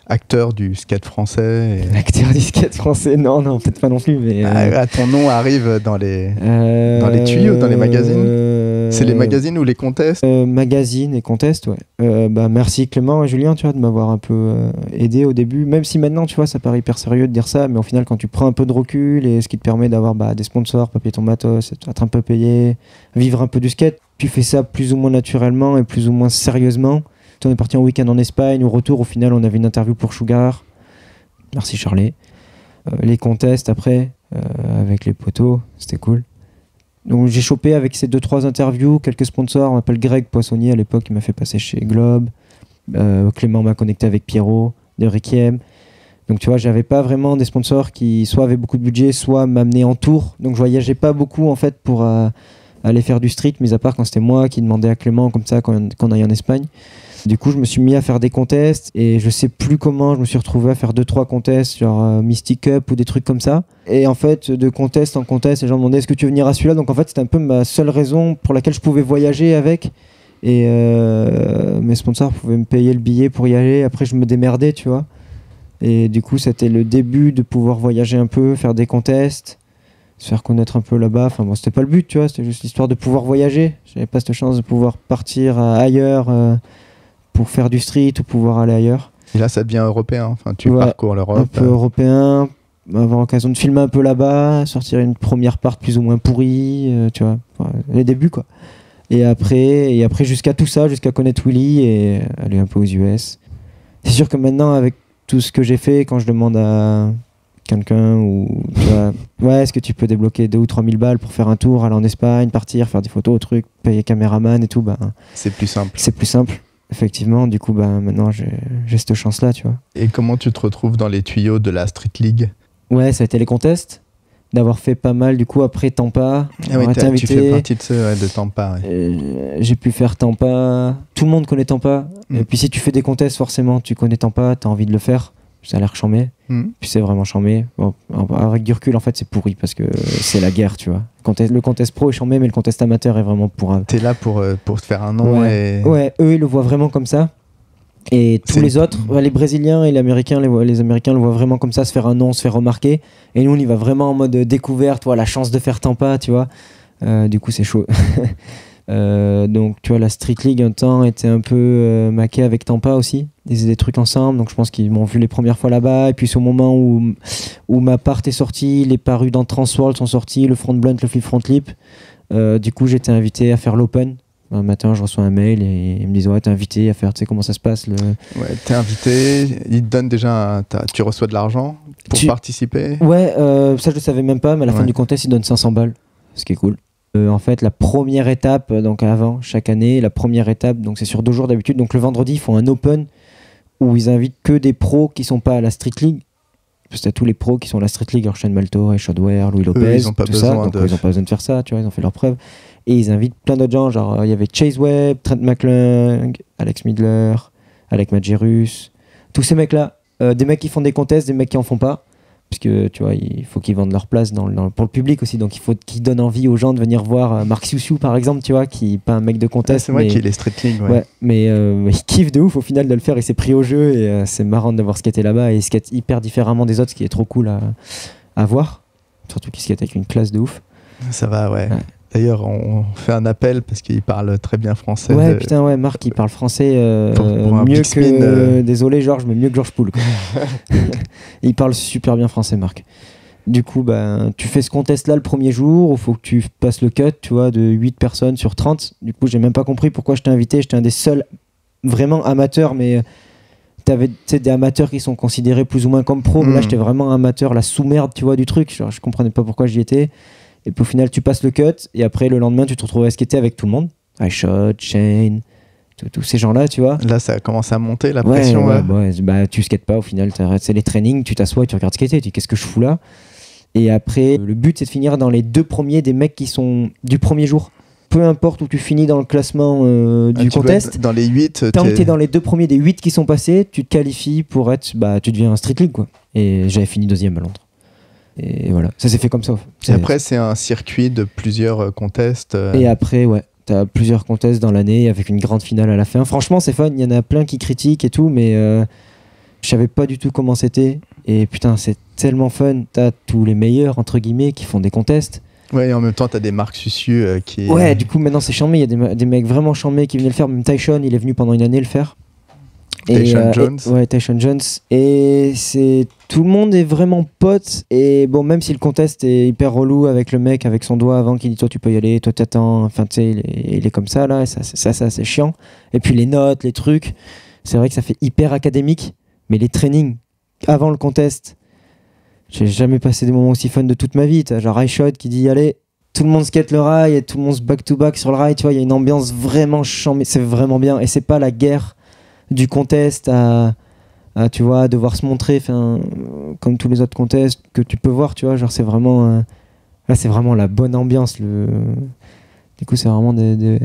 acteur du skate français et... Acteur du skate français, non, peut-être pas non plus, mais... Ah, ton nom arrive dans les tuyaux, dans les magazines. C'est les magazines ou les contests? Magazines et contests, ouais. Merci Clément et Julien, tu vois, de m'avoir un peu aidé au début, même si maintenant, tu vois, ça paraît hyper sérieux de dire ça, mais au final, quand tu prends un peu de recul, et ce qui te permet d'avoir des sponsors, papier ton matos, être un peu payé, vivre un peu du skate, tu fais ça plus ou moins naturellement et plus ou moins sérieusement. On est parti en week-end en Espagne, au retour au final on avait une interview pour Sugar, merci Charlie, les contests après avec les poteaux, c'était cool. Donc j'ai chopé avec ces 2-3 interviews quelques sponsors. On m'appelle Greg Poissonnier à l'époque, il m'a fait passer chez Globe, Clément m'a connecté avec Pierrot de Rickem. Donc tu vois, j'avais pas vraiment des sponsors qui soit avaient beaucoup de budget, soit m'amenaient en tour, donc je voyageais pas beaucoup en fait pour aller faire du street, mis à part quand c'était moi qui demandais à Clément comme ça qu'on aille en Espagne. Du coup, je me suis mis à faire des contests et je sais plus comment, je me suis retrouvé à faire 2-3 contests sur Mystic Cup ou des trucs comme ça. Et en fait, de contest en contest, les gens me demandaient est-ce que tu veux venir à celui-là. Donc en fait, c'était un peu ma seule raison pour laquelle je pouvais voyager avec. Et mes sponsors pouvaient me payer le billet pour y aller. Après, je me démerdais, tu vois. Et du coup, c'était le début de pouvoir voyager un peu, faire des contests, se faire connaître un peu là-bas. Enfin bon, c'était pas le but, tu vois. C'était juste l'histoire de pouvoir voyager. J'avais pas cette chance de pouvoir partir ailleurs pour faire du street ou pouvoir aller ailleurs. Et là, ça devient européen. Enfin, tu parcours l'Europe. Un peu européen, avoir l'occasion de filmer un peu là-bas, sortir une première part plus ou moins pourrie, tu vois. Enfin, les débuts, quoi. Et après jusqu'à tout ça, jusqu'à connaître Willy et aller un peu aux US. C'est sûr que maintenant, avec tout ce que j'ai fait, quand je demande à quelqu'un ou tu vois, ouais, est-ce que tu peux débloquer 2 ou 3 000 balles pour faire un tour, aller en Espagne, partir, faire des photos, trucs, payer caméraman et tout, bah, c'est plus simple. C'est plus simple, effectivement. Du coup, bah, maintenant, j'ai cette chance-là, tu vois. Et comment tu te retrouves dans les tuyaux de la Street League? Ouais, ça a été les contests. D'avoir fait pas mal, du coup, après Tampa. Ah oui, tu fais partie de ceux de Tampa. Ouais. J'ai pu faire Tampa. Tout le monde connaît Tampa. Mm. Et puis si tu fais des contests, forcément, tu connais Tampa, t'as envie de le faire. Ça a l'air chambé. Mm. Puis c'est vraiment chambé. Bon, avec du recul, en fait, c'est pourri parce que c'est la guerre, tu vois. Le contest pro est chambé, mais le contest amateur est vraiment pourrave. T'es là pour te faire un nom. Ouais. Et... ouais, eux, ils le voient vraiment comme ça. Et tous les autres, les Brésiliens et les Américains le voient vraiment comme ça, se faire un nom, se faire remarquer. Et nous, on y va vraiment en mode découverte, la chance de faire Tampa, tu vois. Du coup, c'est chaud. Donc, tu vois, la Street League, un temps, était un peu maquée avec Tampa aussi. Ils faisaient des trucs ensemble, donc je pense qu'ils m'ont vu les premières fois là-bas. Et puis, au moment où ma part est sortie, les parus dans Transworld sont sortis, le front blunt, le flip front lip. Du coup, j'étais invité à faire l'open. Un matin, je reçois un mail et ils me disent ouais, t'es invité à faire, tu sais comment ça se passe. Ouais, t'es invité, ils te donnent déjà, tu reçois de l'argent pour participer. Ouais, ça je le savais même pas, mais à la fin du contest, ils donnent 500 balles, ce qui est cool. En fait, la première étape, donc avant, chaque année, la première étape, donc c'est sur 2 jours d'habitude. Donc le vendredi, ils font un open où ils invitent que des pros qui sont pas à la Street League. Parce que tous les pros qui sont à la Street League, Shane Malto, Hi-Shot, Louis Lopez, ils ont pas tout ça, donc ils n'ont pas besoin de faire ça, tu vois, ils ont fait leurs preuves. Et ils invitent plein d'autres gens, genre il y avait Chase Webb, Trent McClung, Alex Midler, Alec Magirus, tous ces mecs-là. Des mecs qui font des contests, des mecs qui en font pas. Parce que tu vois, il faut qu'ils vendent leur place pour le public aussi. Donc il faut qu'ils donnent envie aux gens de venir voir Mark Suciu, par exemple, tu vois, qui n'est pas un mec de contest. C'est vrai qu'il est street league, ouais. Mais il kiffe de ouf au final de le faire. Il s'est pris au jeu et c'est marrant de voir skater là-bas. Et il skate hyper différemment des autres, ce qui est trop cool à voir. Surtout qu'il skate avec une classe de ouf. Ça va, ouais. D'ailleurs, on fait un appel parce qu'il parle très bien français. Ouais, putain, ouais, Marc, il parle français pour mieux que... Désolé, Georges, mais mieux que Georges Poul. Il parle super bien français, Marc. Du coup, tu fais ce contest-là le premier jour, il faut que tu passes le cut, tu vois, de 8 personnes sur 30. Du coup, j'ai même pas compris pourquoi je t'ai invité. J'étais un des seuls vraiment amateurs, mais t'avais des amateurs qui sont considérés plus ou moins comme pros. Mais là, j'étais vraiment amateur, la sous-merde, tu vois, du truc. Genre, je comprenais pas pourquoi j'y étais. Et puis au final, tu passes le cut, et après, le lendemain, tu te retrouves à skater avec tout le monde. Hi-Shot, Shane, tous ces gens-là, tu vois. Là, ça a commencé à monter, la pression. Bah, tu skates pas, au final, c'est les trainings, tu t'assois, tu regardes skater, tu dis qu'est-ce que je fous là. Et après, le but, c'est de finir dans les 2 premiers des mecs qui sont du premier jour. Peu importe où tu finis dans le classement du contest. Dans les 8. Tant que t'es dans les 2 premiers des 8 qui sont passés, tu te qualifies pour être. Bah, tu deviens un street league, quoi. Et j'avais fini 2e à Londres. Et voilà, ça s'est fait comme ça. Et après, c'est un circuit de plusieurs contests. Et après, ouais, t'as plusieurs contests dans l'année avec une grande finale à la fin. Franchement, c'est fun, il y en a plein qui critiquent et tout, mais je savais pas du tout comment c'était. Et putain, c'est tellement fun. T'as tous les meilleurs, entre guillemets, qui font des contests. Ouais, et en même temps, t'as des Mark Suciu qui. Ouais, du coup, maintenant, c'est chambé. Il y a des mecs vraiment chambés qui venaient le faire. Même Tyshon, il est venu pendant une année le faire. Tyshon Jones. Ouais, Tyshon Jones. Et c'est. Tout le monde est vraiment pote. Et bon, même si le contest est hyper relou avec le mec, avec son doigt avant, qui dit toi tu peux y aller, toi t'attends. Enfin, tu sais, il est comme ça là. Ça, c'est chiant. Et puis les notes, les trucs. C'est vrai que ça fait hyper académique. Mais les trainings avant le contest, j'ai jamais passé des moments aussi fun de toute ma vie. T'as genre Hi-Shot qui dit allez, tout le monde skate le rail et tout le monde se back-to-back sur le rail. Tu vois, il y a une ambiance vraiment chambée. C'est vraiment bien. Et c'est pas la guerre du contest à tu vois, devoir se montrer comme tous les autres contests que tu peux voir, tu vois, genre c'est vraiment la bonne ambiance, Du coup, c'est vraiment des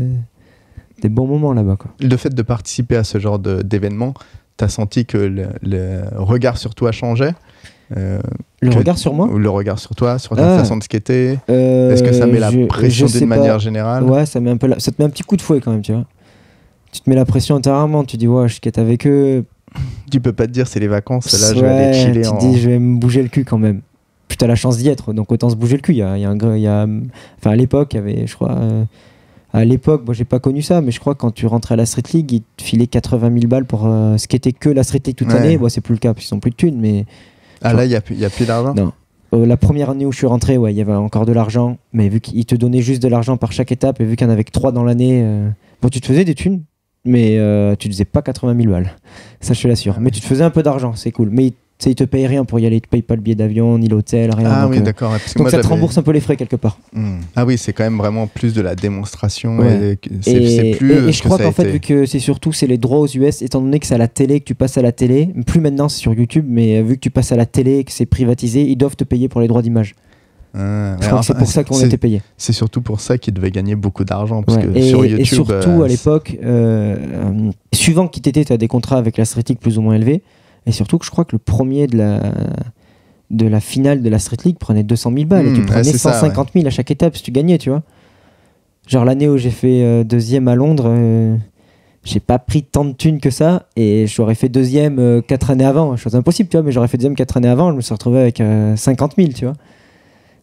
bons moments là-bas. Le fait de participer à ce genre d'événement, tu as senti que le regard sur toi changeait? Le regard sur moi? Le regard sur toi, sur ta façon de skater? Est-ce que ça met la pression d'une manière générale? Ouais, ça met un peu ça te met un petit coup de fouet quand même, tu vois. Tu te mets la pression intérieurement, tu dis, ouais, je skate avec eux. Tu peux pas te dire, c'est les vacances, là, je vais aller chiller. Tu te dis, je vais me bouger le cul quand même. Puis t'as la chance d'y être, donc autant se bouger le cul. Enfin, à l'époque, il y avait, je crois. À l'époque, moi, j'ai pas connu ça, mais je crois que quand tu rentrais à la Street League, ils te filaient 80 000 balles pour skater que la Street League toute l'année. Bon, c'est plus le cas, parce qu'ils n'ont plus de thunes, mais. Ah là, il n'y a plus d'argent? Non. La première année où je suis rentré, ouais, il y avait encore de l'argent, mais vu qu'ils te donnaient juste de l'argent par chaque étape, et vu qu'il y en avait que 3 dans l'année, bon, tu te faisais des thunes, mais tu ne faisais pas 80 000 balles. Ça, je te l'assure. Mais tu te faisais un peu d'argent, c'est cool. Mais ils te payent rien pour y aller, ils te payent pas le billet d'avion, ni l'hôtel, rien. Ah donc, oui, d'accord. Donc ça te rembourse un peu les frais quelque part. Mmh. Ah oui, c'est quand même vraiment plus de la démonstration. Ouais. Et je crois qu'en fait, vu que c'est surtout les droits aux US, étant donné que c'est à la télé, que tu passes à la télé, plus maintenant c'est sur YouTube, mais vu que tu passes à la télé et que c'est privatisé, ils doivent te payer pour les droits d'image. Je crois que c'est pour ça qu'on était payé. C'est surtout pour ça qu'ils devaient gagner beaucoup d'argent. Et surtout à l'époque, suivant qui t'étais, tu as des contrats avec la Street League plus ou moins élevés. Et surtout que je crois que le premier de la finale de la Street League prenait 200 000 balles et tu prenais 150 000 à chaque étape si tu gagnais, tu vois. Genre l'année où j'ai fait deuxième à Londres, j'ai pas pris tant de thunes que ça et j'aurais fait deuxième 4 années avant, chose impossible, tu vois, mais j'aurais fait deuxième 4 années avant, je me suis retrouvé avec 50 000, tu vois.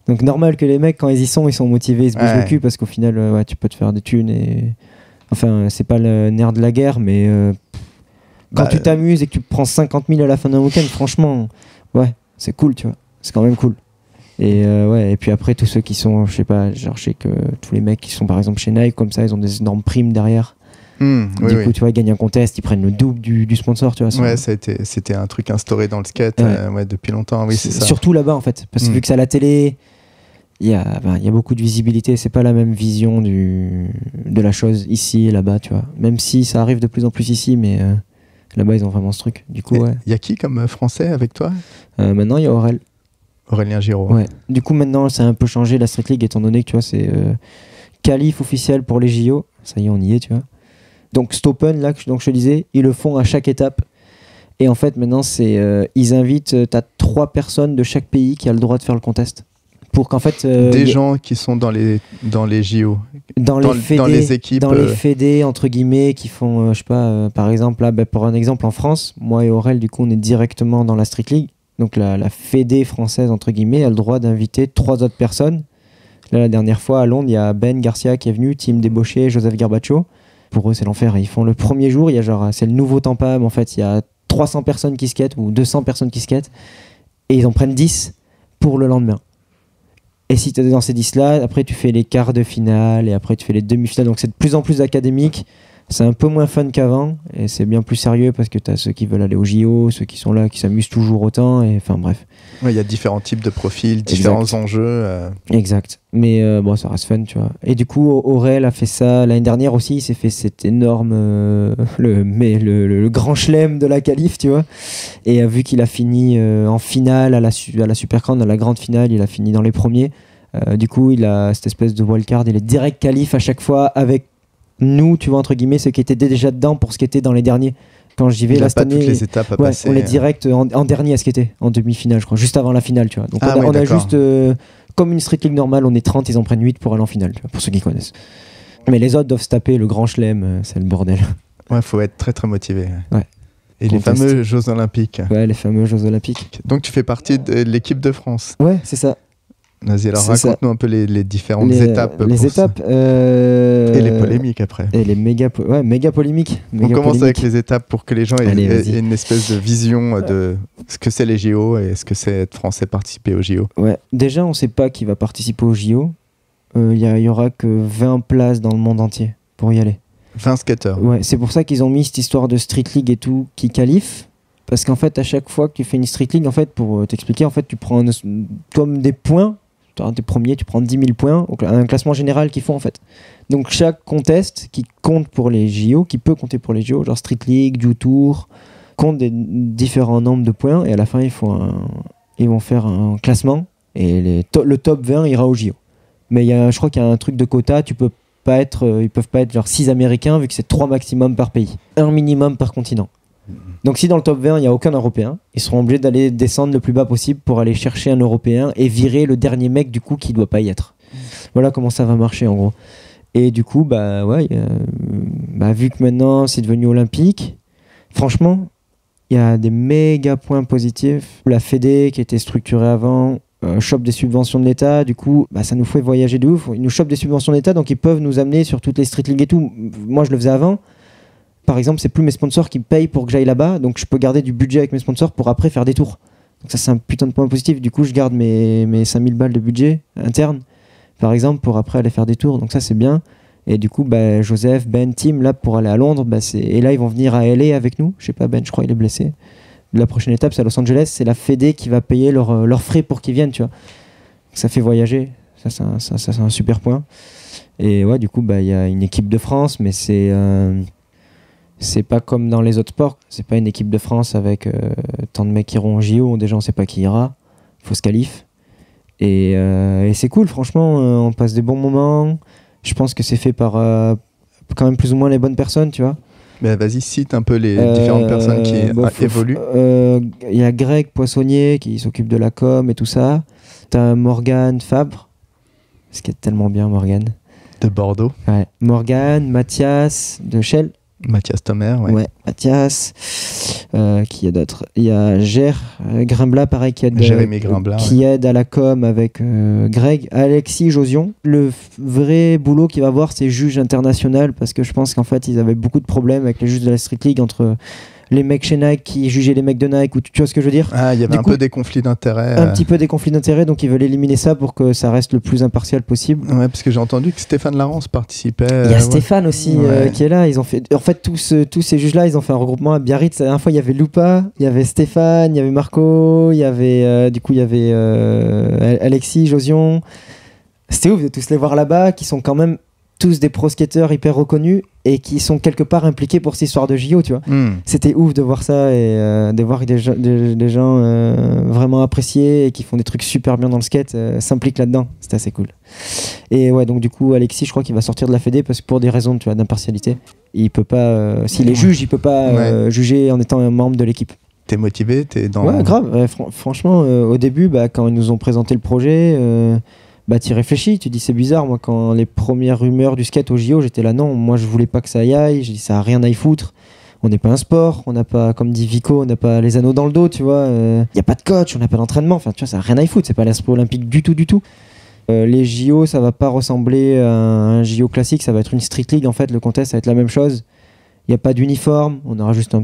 Donc normal que les mecs, quand ils y sont, ils sont motivés, ils se bougent le cul parce qu'au final, ouais, tu peux te faire des thunes et... Enfin, c'est pas le nerf de la guerre, mais... Quand tu t'amuses et que tu prends 50 000 à la fin d'un week-end, franchement, ouais, c'est cool, tu vois. C'est quand même cool. Et, ouais, et puis après, tous ceux qui sont, je sais pas, genre, je sais que tous les mecs qui sont par exemple chez Nike, comme ça, ils ont des énormes primes derrière. Du coup, tu vois, ils gagnent un contest, ils prennent le double du sponsor, tu vois. Ouais, c'était un truc instauré dans le skate ouais, depuis longtemps, oui, c'est ça. Surtout là-bas, en fait, parce que vu que c'est à la télé, il y a beaucoup de visibilité, c'est pas la même vision de la chose ici et là-bas, tu vois. Même si ça arrive de plus en plus ici, mais... Là-bas, ils ont vraiment ce truc. Du coup, ouais. Y a qui comme français avec toi? Maintenant, il y a Aurélien Giraud. Ouais. Du coup, maintenant, ça a un peu changé la Street League, étant donné que tu vois, c'est qualif officiel pour les JO. Ça y est, on y est, tu vois. Donc, Stoppen, là, donc, je te disais, ils le font à chaque étape. Et en fait, maintenant, c'est ils invitent, tu as 3 personnes de chaque pays qui a le droit de faire le contest. Pour qu'en fait des gens qui sont dans les JO, dans les fédés entre guillemets qui font je sais pas par exemple là bah, pour un exemple en France, moi et Aurel du coup on est directement dans la Street League, donc la fédé française entre guillemets a le droit d'inviter 3 autres personnes. Là la dernière fois à Londres, il y a Ben Garcia qui est venu, Tim Débauché, Joseph Garbacho. Pour eux c'est l'enfer, ils font le premier jour, il y a genre c'est le nouveau Tampa, mais en fait il y a 300 personnes qui skatent ou 200 personnes qui skatent et ils en prennent 10 pour le lendemain. Et si tu es dans ces 10-là, après tu fais les quarts de finale et après tu fais les demi-finales. Donc c'est de plus en plus académique. C'est un peu moins fun qu'avant et c'est bien plus sérieux parce que tu as ceux qui veulent aller au JO, ceux qui sont là, qui s'amusent toujours autant. Et enfin bref. Il y a différents types de profils, différents enjeux. Exact. Mais bon, ça reste fun, tu vois. Et du coup, Aurel a fait ça l'année dernière aussi. Il s'est fait cet énorme. Le grand chelem de la qualif, tu vois. Et vu qu'il a fini en finale à la Supercrown, à la grande finale, il a fini dans les premiers. Du coup, il a cette espèce de Wall 4. Il est direct qualif à chaque fois avec nous, tu vois, entre guillemets, ceux qui étaient déjà dedans pour skater dans les derniers. Quand j'y vais, là, cette année, on est direct en dernier à skater, en demi-finale, je crois, juste avant la finale, tu vois. Donc on a juste. Comme une Street League normale, on est 30, ils en prennent 8 pour aller en finale, tu vois, pour ceux qui connaissent. Mais les autres doivent se taper le grand chelem, c'est le bordel. Ouais, faut être très très motivé. Ouais. Et contest. Les fameux Jeux Olympiques. Ouais, les fameux Jeux Olympiques. Donc tu fais partie de l'équipe de France. Ouais, c'est ça. Vas-y, alors raconte-nous un peu les différentes étapes. Les étapes. Et les polémiques après. Et les méga polémiques. On commence avec les étapes pour que les gens aient une espèce de vision de ce que c'est les JO et ce que c'est être français participer aux JO. Ouais. Déjà, on ne sait pas qui va participer aux JO. Il n'y aura que 20 places dans le monde entier pour y aller. 20 skateurs. Ouais, c'est pour ça qu'ils ont mis cette histoire de Street League et tout qui qualifie. Parce qu'en fait, à chaque fois que tu fais une Street League, en fait, pour t'expliquer, en fait, tu prends comme des points. T'es premier, tu prends 10 000 points, un classement général qu'ils font en fait. Donc chaque contest qui compte pour les JO, qui peut compter pour les JO, genre Street League, Du Tour, compte des différents nombres de points et à la fin ils vont faire un classement et le top 20 ira aux JO. Mais je crois qu'il y a un truc de quota, tu peux pas être, ils peuvent pas être genre 6 américains vu que c'est 3 maximum par pays, 1 minimum par continent. Donc si dans le top 20 il n'y a aucun européen, ils seront obligés d'aller descendre le plus bas possible pour aller chercher un européen et virer le dernier mec du coup qui doit pas y être. Voilà comment ça va marcher en gros. Et du coup bah ouais, vu que maintenant c'est devenu olympique, franchement il y a des méga points positifs. La Fédé qui était structurée avant chope des subventions de l'État, du coup bah, ça nous fait voyager de ouf. Ils nous chopent des subventions de l'État, donc ils peuvent nous amener sur toutes les Street League et tout. Moi je le faisais avant. Par exemple, c'est plus mes sponsors qui me payent pour que j'aille là-bas, donc je peux garder du budget avec mes sponsors pour après faire des tours. Donc ça, c'est un putain de point positif. Du coup, je garde mes 5000 balles de budget interne, par exemple, pour après aller faire des tours. Donc ça, c'est bien. Et du coup, bah, Joseph, Ben, Tim, là, pour aller à Londres, bah, et là, ils vont venir à LA avec nous. Je sais pas, Ben, je crois, il est blessé. La prochaine étape, c'est à Los Angeles. C'est la Fédé qui va payer leurs frais pour qu'ils viennent, tu vois. Donc ça fait voyager. Ça, c'est un super point. Et ouais, du coup, bah, y a une équipe de France, mais c'est... c'est pas comme dans les autres sports, c'est pas une équipe de France avec tant de mecs qui iront en JO, déjà on sait pas qui ira, faut se qualif. Et c'est cool, franchement, on passe des bons moments, je pense que c'est fait par quand même plus ou moins les bonnes personnes, tu vois. Mais vas-y, cite un peu les différentes personnes qui évoluent. Il y a Greg Poissonnier qui s'occupe de la com et tout ça, t'as Morgane Fabre, ce qui est tellement bien Morgane. De Bordeaux. Ouais. Morgane, Mathias, de Shell. Mathias Tomer, ouais. Ouais, Mathias. Qui y a d'autres? Il y a Grimbla, pareil, qui aide, Grimbla, qui aide à la com avec Greg. Alexis Josion. Le vrai boulot qu'il va avoir, c'est juge international, parce que je pense qu'en fait, ils avaient beaucoup de problèmes avec les juges de la Street League entre les mecs chez Nike qui jugeaient les mecs de Nike, ou tu vois ce que je veux dire? Ah, il y avait un peu des conflits d'intérêts. Un petit peu des conflits d'intérêts, donc ils veulent éliminer ça pour que ça reste le plus impartial possible. Ouais, parce que j'ai entendu que Stéphane Larence participait. Il y a Stéphane aussi qui est là. Ils ont fait, en fait, tous ces juges-là, ils ont fait un regroupement à Biarritz. La dernière fois, il y avait Lupa, il y avait Stéphane, il y avait Marco, il y avait Alexis, Josion. C'était ouf de tous les voir là-bas, qui sont quand même tous des pro-skateurs hyper reconnus et qui sont quelque part impliqués pour cette histoire de JO, tu vois. Mm. C'était ouf de voir ça et de voir des gens vraiment appréciés et qui font des trucs super bien dans le skate s'impliquent là-dedans. C'était assez cool. Et ouais, donc du coup, Alexis, je crois qu'il va sortir de la Fédé parce que pour des raisons, tu vois, d'impartialité. Il peut pas... s'il est juge, il peut pas juger en étant un membre de l'équipe. T'es motivé, t'es dans... Ouais, grave. Franchement, au début, bah, quand ils nous ont présenté le projet... bah tu réfléchis, tu dis c'est bizarre. Moi quand les premières rumeurs du skate au JO, j'étais là non, moi je voulais pas que ça y aille, j'ai dit ça a rien à y foutre, on n'est pas un sport, on n'a pas, comme dit Vico, on n'a pas les anneaux dans le dos, tu vois, y a pas de coach, on n'a pas d'entraînement, enfin tu vois, ça a rien à y foutre, c'est pas l'espoir olympique du tout, du tout. Les JO ça va pas ressembler à un JO classique, ça va être une Street League en fait, le contest ça va être la même chose. Il n'y a pas d'uniforme, on aura juste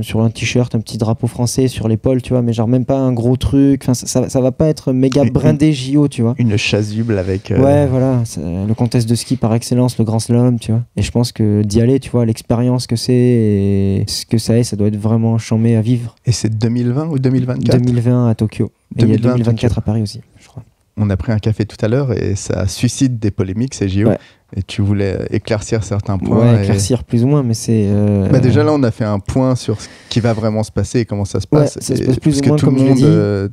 sur un t-shirt, un petit drapeau français sur l'épaule, tu vois, mais genre même pas un gros truc, enfin, ça va pas être méga brindé JO, tu vois. Une chasuble avec... Ouais, voilà, le contest de ski par excellence, le grand slalom, tu vois. Et je pense que d'y aller, tu vois, l'expérience que c'est et ce que ça est, ça doit être vraiment chambé à vivre. Et c'est 2020 ou 2024 ? 2020 à Tokyo. Et il y a 2024 à Paris aussi, je crois. On a pris un café tout à l'heure et ça suscite des polémiques, ces JO. Ouais. Et tu voulais éclaircir certains points. Ouais, éclaircir plus ou moins, mais c'est... Bah déjà là, on a fait un point sur ce qui va vraiment se passer et comment ça se passe. Ouais, ça se passe plus ou moins comme je l'ai dit.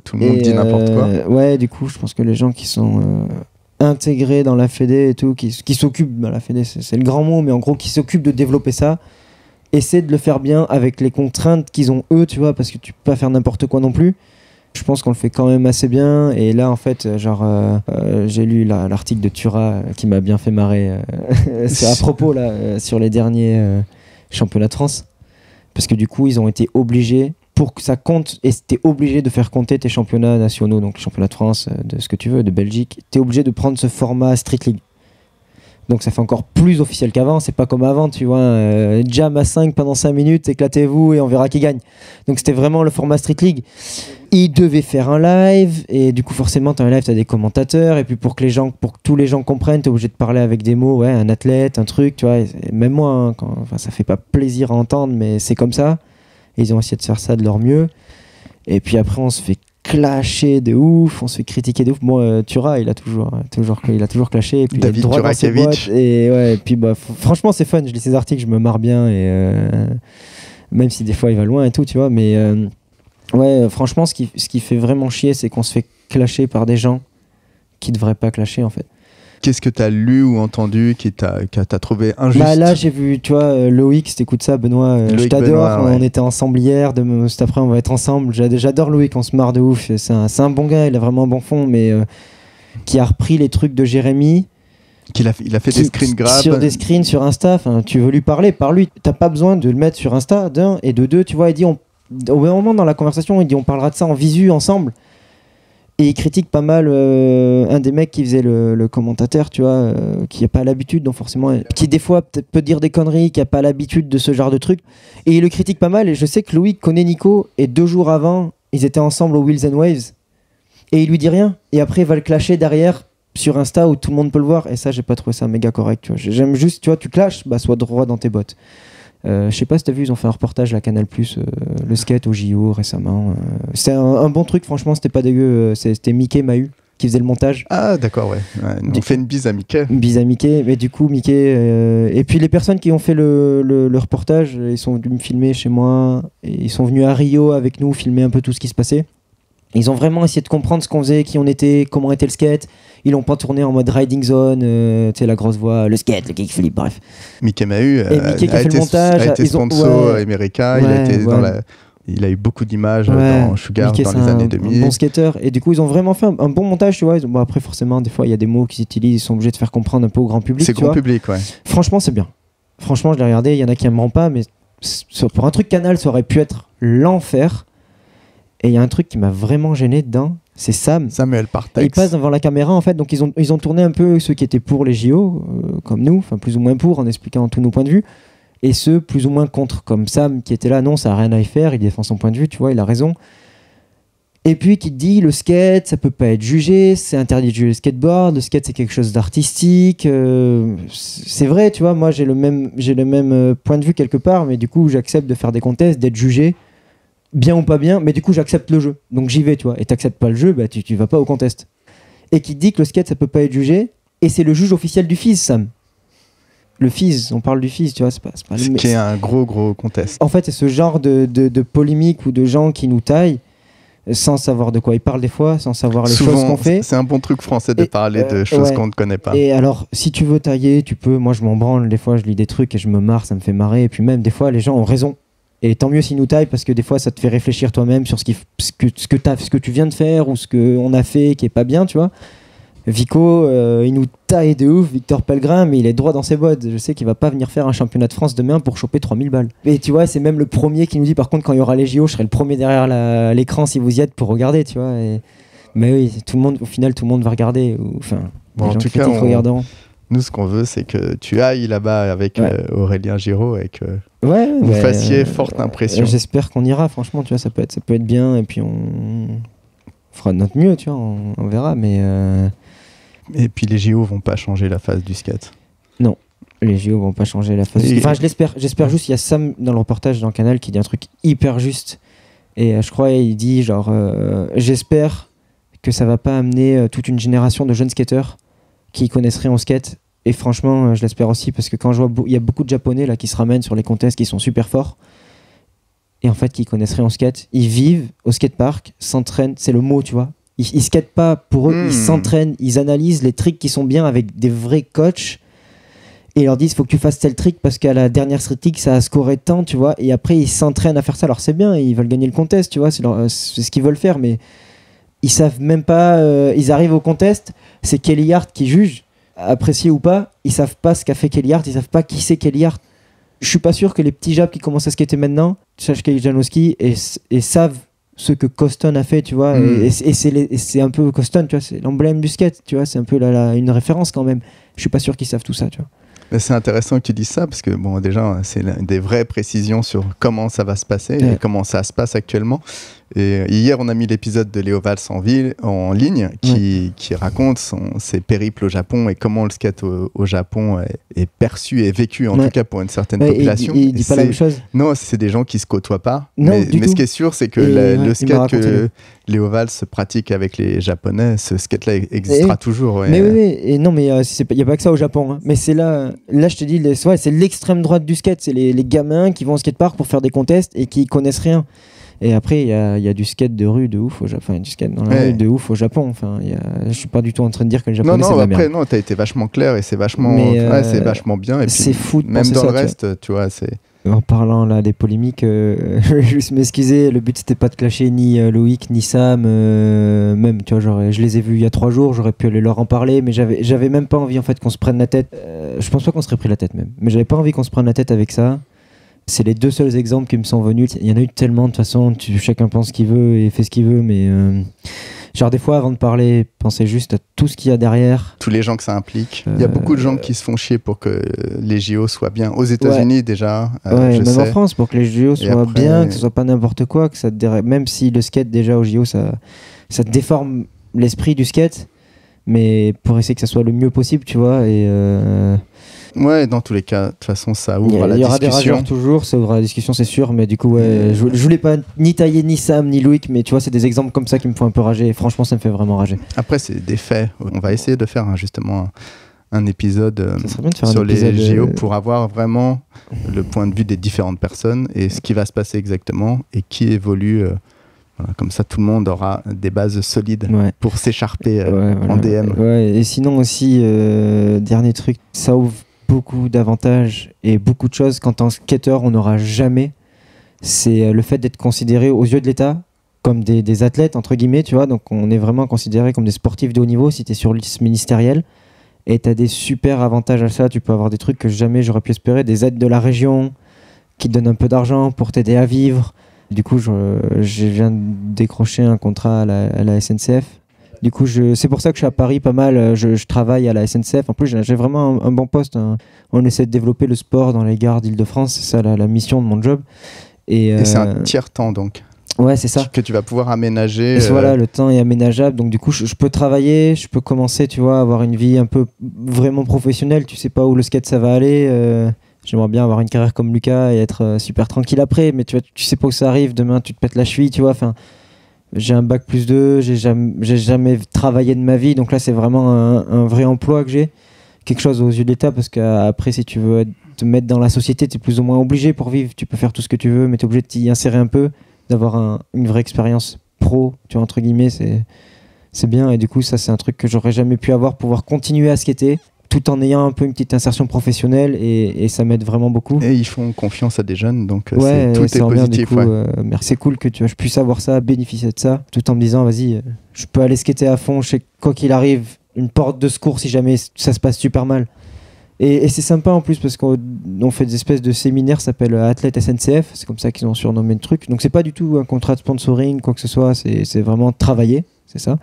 Tout le monde dit n'importe quoi. Ouais, du coup, je pense que les gens qui sont intégrés dans la Fédé et tout, qui s'occupent, bah, la Fédé c'est le grand mot, mais en gros qui s'occupent de développer ça, essaient de le faire bien avec les contraintes qu'ils ont eux, tu vois, parce que tu peux pas faire n'importe quoi non plus. Je pense qu'on le fait quand même assez bien et là en fait genre j'ai lu l'article de Tura qui m'a bien fait marrer c'est à propos là sur les derniers championnats de France, parce que du coup ils ont été obligés, pour que ça compte, et t'es obligé de faire compter tes championnats nationaux, donc les championnats de France, de ce que tu veux, de Belgique, t'es obligé de prendre ce format Street League. Donc ça fait encore plus officiel qu'avant, c'est pas comme avant, tu vois, jam à 5 pendant 5 minutes, éclatez-vous et on verra qui gagne. Donc c'était vraiment le format Street League. Ils devaient faire un live, et du coup forcément t'as un live, t'as des commentateurs, et puis pour que tous les gens comprennent, t'es obligé de parler avec des mots, ouais, un athlète, un truc, tu vois, même moi, hein, ça fait pas plaisir à entendre, mais c'est comme ça. Et ils ont essayé de faire ça de leur mieux, et puis après on se fait clasher de ouf, on se fait critiquer de ouf. Moi, Tura, il a toujours clashé. Et puis David Turakevich. Et ouais, et puis bah, franchement, c'est fun. Je lis ses articles, je me marre bien. Et même si des fois il va loin et tout, tu vois. Mais ouais, franchement, ce qui fait vraiment chier, c'est qu'on se fait clasher par des gens qui devraient pas clasher en fait. Qu'est-ce que tu as lu ou entendu qui t'a trouvé injuste? Bah là, j'ai vu, tu vois, Loïc, si t'écoutes ça, Benoît, je t'adore. Ouais. On était ensemble hier, juste après, on va être ensemble. J'adore Loïc, on se marre de ouf. C'est un bon gars, il a vraiment un bon fond, mais qui a repris les trucs de Jérémy. Il a fait des screen grabs. Sur des screens, sur Insta. Tu veux lui parler, parle-lui. T'as pas besoin de le mettre sur Insta, d'un. Et de deux, tu vois, il dit, au moment dans la conversation, il dit, on parlera de ça en visu ensemble. Et il critique pas mal un des mecs qui faisait le commentateur, tu vois, qui n'a pas l'habitude, donc forcément, qui des fois peut dire des conneries, qui n'a pas l'habitude de ce genre de truc. Et il le critique pas mal. Et je sais que Loïc connaît Nico. Et 2 jours avant, ils étaient ensemble au Wheels and Waves. Et il lui dit rien. Et après, il va le clasher derrière sur Insta où tout le monde peut le voir. Et ça, j'ai pas trouvé ça méga correct. Tu vois, j'aime juste, tu vois, tu clashes, bah sois droit dans tes bottes. Je sais pas si t'as vu, ils ont fait un reportage à Canal+, le skate au JO récemment. C'était un bon truc, franchement, c'était pas dégueu. C'était Mickey Mahu qui faisait le montage. Ah d'accord, ouais. On fait une bise à Mickey. Une bise à Mickey, mais du coup Mickey... Et puis les personnes qui ont fait le reportage, ils sont venus me filmer chez moi, et ils sont venus à Rio avec nous filmer un peu tout ce qui se passait. Ils ont vraiment essayé de comprendre ce qu'on faisait, qui on était, comment était le skate. Ils l'ont pas tourné en mode riding zone, tu sais, la grosse voix, le skate, le kickflip, bref. Mickey Mahu a été sponsor américain, il a eu beaucoup d'images dans Sugar Mickey, dans les années 2000. Un bon skater, et du coup ils ont vraiment fait un bon montage, tu vois. Bon, après forcément des fois il y a des mots qu'ils utilisent, ils sont obligés de faire comprendre un peu au grand public. C'est grand public, ouais. Franchement c'est bien. Franchement je l'ai regardé, il y en a qui n'aimeront pas, mais pour un truc Canal ça aurait pu être l'enfer. Et il y a un truc qui m'a vraiment gêné dedans, c'est Samuel Partex. Il passe devant la caméra en fait, donc ils ont tourné un peu ceux qui étaient pour les JO, comme nous, enfin plus ou moins pour, en expliquant tous nos points de vue, et ceux plus ou moins contre, comme Sam qui était là, non ça n'a rien à y faire, il défend son point de vue, tu vois, il a raison. Et puis qui dit le skate ça peut pas être jugé, c'est interdit de juger le skateboard, le skate c'est quelque chose d'artistique, c'est vrai, tu vois, moi j'ai le même point de vue quelque part, mais du coup j'accepte de faire des contests, d'être jugé, bien ou pas bien, mais du coup j'accepte le jeu, donc j'y vais, tu vois. Et t'acceptes pas le jeu, bah tu vas pas au contest. Et qui dit que le skate ça peut pas être jugé, et c'est le juge officiel du FIS, Sam. Le FIS, on parle du FIS, tu vois, c'est pas le même. Qui est un gros contest. En fait, c'est ce genre de polémique ou de gens qui nous taillent sans savoir de quoi ils parlent des fois, sans savoir les choses qu'on fait. C'est un bon truc français de parler de choses qu'on ne connaît pas. Et alors, si tu veux tailler, tu peux. Moi, je m'en branle, des fois, je lis des trucs et je me marre, ça me fait marrer. Et puis même, des fois, les gens ont raison. Et tant mieux s'ils nous taillent, parce que des fois ça te fait réfléchir toi-même sur ce que tu viens de faire ou ce qu'on a fait qui est pas bien, tu vois. Vico, il nous taille de ouf, Victor Pellegrin, mais il est droit dans ses bottes. Je sais qu'il va pas venir faire un championnat de France demain pour choper 3000 balles. Et tu vois, c'est même le premier qui nous dit, par contre, quand il y aura les JO, je serai le premier derrière l'écran si vous y êtes pour regarder, tu vois. Et... Mais oui, tout le monde, au final, tout le monde va regarder. Enfin, bon, les gens critiques regarderont. Nous, ce qu'on veut, c'est que tu ailles là-bas avec Aurélien Giraud et que vous fassiez forte impression. J'espère qu'on ira, franchement, tu vois, ça peut être bien, et puis on fera de notre mieux, tu vois, on verra. Mais Et puis les JO vont pas changer la face du skate. Non, les JO vont pas changer la face. Enfin, je l'espère. J'espère juste, il y a Sam dans le reportage dans le Canal qui dit un truc hyper juste. Et je crois, il dit genre, j'espère que ça va pas amener toute une génération de jeunes skateurs qui connaisseraient en skate, et franchement je l'espère aussi, parce que quand je vois il y a beaucoup de japonais là qui se ramènent sur les contests, qui sont super forts, et en fait qui connaisseraient en skate, ils vivent au skatepark, s'entraînent, c'est le mot, tu vois, ils skatent pas pour eux, ils s'entraînent, ils analysent les tricks qui sont bien avec des vrais coachs, et ils leur disent faut que tu fasses tel trick parce qu'à la dernière street league ça a scoré tant, tu vois, et après ils s'entraînent à faire ça. Alors c'est bien, ils veulent gagner le contest, tu vois, c'est ce qu'ils veulent faire, mais ils savent même pas, ils arrivent au contest, c'est Kelly Hart qui juge, apprécié ou pas, ils savent pas ce qu'a fait Kelly Hart, ils savent pas qui c'est Kelly Hart. Je suis pas sûr que les petits Japs qui commencent à skater maintenant sachent Kelly Janowski et savent ce que Coston a fait, tu vois, et c'est un peu Coston, tu vois, c'est l'emblème du skate, tu vois, c'est un peu une référence quand même. Je suis pas sûr qu'ils savent tout ça, tu vois. C'est intéressant que tu dises ça, parce que bon, déjà c'est des vraies précisions sur comment ça va se passer et comment ça se passe actuellement. Et hier on a mis l'épisode de Léo Valls en ligne qui raconte ses périples au Japon et comment le skate au Japon est perçu et vécu, en tout cas pour une certaine population. Il dit pas la même chose. Non, c'est des gens qui se côtoient pas. Non, mais ce qui est sûr, c'est que le skate que Léo Valls pratique avec les Japonais, ce skate-là existera toujours. Mais oui, et non, mais il n'y a pas que ça au Japon. Hein. Mais c'est là je te dis, c'est l'extrême droite du skate. C'est les gamins qui vont au skatepark pour faire des contests et qui connaissent rien. Et après, il y a du skate de rue de ouf au Japon. Enfin, du skate dans la rue de ouf au Japon. Enfin, je suis pas du tout en train de dire que les Japonais c'est de la merde. Non, non, après, t'as été vachement clair et c'est vachement, c'est vachement bien. Et puis, c'est fou de penser ça. Même dans le reste, tu vois, c'est... En parlant là des polémiques, je vais juste m'excuser, le but c'était pas de clasher ni Loïc ni Sam, même tu vois, genre, je les ai vus il y a 3 jours, j'aurais pu aller leur en parler, mais j'avais même pas envie en fait qu'on se prenne la tête, je pense pas qu'on serait pris la tête même, mais j'avais pas envie qu'on se prenne la tête avec ça. C'est les 2 seuls exemples qui me sont venus, il y en a eu tellement de toute façon, chacun pense ce qu'il veut et fait ce qu'il veut, mais genre des fois avant de parler, pensez juste à tout ce qu'il y a derrière. Tous les gens que ça implique. Il y a beaucoup de gens qui se font chier pour que les JO soient bien. Aux États-Unis déjà, je même sais. En France, pour que les JO soient après... bien, que ce soit pas n'importe quoi, que ça te... même si le skate déjà aux JO, ça déforme l'esprit du skate, mais pour essayer que ça soit le mieux possible, tu vois. Et ouais, dans tous les cas, de toute façon, ça ouvre à la discussion. Il y aura des rageurs toujours, ça ouvre à la discussion, c'est sûr. Mais du coup, je voulais pas ni tailler ni Sam, ni Loïc, mais tu vois, c'est des exemples comme ça qui me font un peu rager. Et franchement, ça me fait vraiment rager. Après, c'est des faits. On va essayer de faire justement un épisode sur les JO pour avoir vraiment le point de vue des différentes personnes et ce qui va se passer exactement et qui évolue. Voilà, comme ça, tout le monde aura des bases solides pour s'écharper en DM. Ouais. Et sinon aussi, dernier truc, ça ouvre beaucoup d'avantages et beaucoup de choses qu'en tant que skateur on n'aura jamais, c'est le fait d'être considéré aux yeux de l'État comme des athlètes entre guillemets, tu vois, donc on est vraiment considéré comme des sportifs de haut niveau si t'es sur liste ministérielle, et t'as des super avantages à ça, tu peux avoir des trucs que jamais j'aurais pu espérer, des aides de la région qui te donnent un peu d'argent pour t'aider à vivre. Du coup je viens de décrocher un contrat à la SNCF. Du coup, c'est pour ça que je suis à Paris pas mal, je travaille à la SNCF, en plus j'ai vraiment un bon poste, on essaie de développer le sport dans les gares d'Île-de-France, c'est ça la mission de mon job. Et c'est un tiers-temps donc. Ouais, c'est ça. Que tu vas pouvoir aménager. Et voilà, le temps est aménageable, donc du coup je peux travailler, je peux commencer, tu vois, avoir une vie un peu vraiment professionnelle, tu sais pas où le skate ça va aller, j'aimerais bien avoir une carrière comme Lucas et être super tranquille après, mais tu vois, tu sais pas où ça arrive, demain tu te pètes la cheville, tu vois, enfin... J'ai un bac +2, j'ai jamais travaillé de ma vie, donc là c'est vraiment un vrai emploi que j'ai, quelque chose aux yeux de l'État, parce qu'après si tu veux te mettre dans la société, t'es plus ou moins obligé pour vivre, tu peux faire tout ce que tu veux, mais t'es obligé de t'y insérer un peu, d'avoir une vraie expérience pro, tu vois, entre guillemets, c'est bien, et du coup ça c'est un truc que j'aurais jamais pu avoir, pouvoir continuer à skater, tout en ayant un peu une petite insertion professionnelle, et ça m'aide vraiment beaucoup. Et ils font confiance à des jeunes, donc tout est positif. Ouais. C'est cool que je puisse avoir ça, bénéficier de ça, tout en me disant, vas-y, je peux aller skater à fond, je sais quoi qu'il arrive, une porte de secours si jamais ça se passe super mal. Et c'est sympa en plus, parce qu'on fait des espèces de séminaires, ça s'appelle Athlète SNCF, c'est comme ça qu'ils ont surnommé le truc. Donc c'est pas du tout un contrat de sponsoring, quoi que ce soit, c'est vraiment travailler, c'est ça.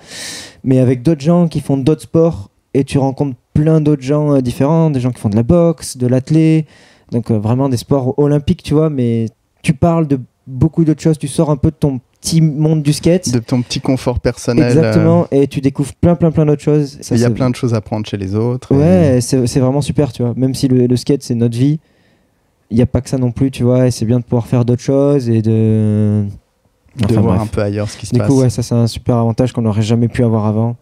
Mais avec d'autres gens qui font d'autres sports, et tu rencontres plein d'autres gens différents, des gens qui font de la boxe, de l'athlé, donc vraiment des sports olympiques, tu vois, mais tu parles de beaucoup d'autres choses, tu sors un peu de ton petit monde du skate. De ton petit confort personnel. Exactement, et tu découvres plein d'autres choses. Il y a plein de choses à prendre chez les autres. Ouais, c'est vraiment super, tu vois, même si le skate c'est notre vie, il n'y a pas que ça non plus, tu vois, et c'est bien de pouvoir faire d'autres choses et de voir un peu ailleurs ce qui se passe. Du coup, ouais, ça c'est un super avantage qu'on n'aurait jamais pu avoir avant.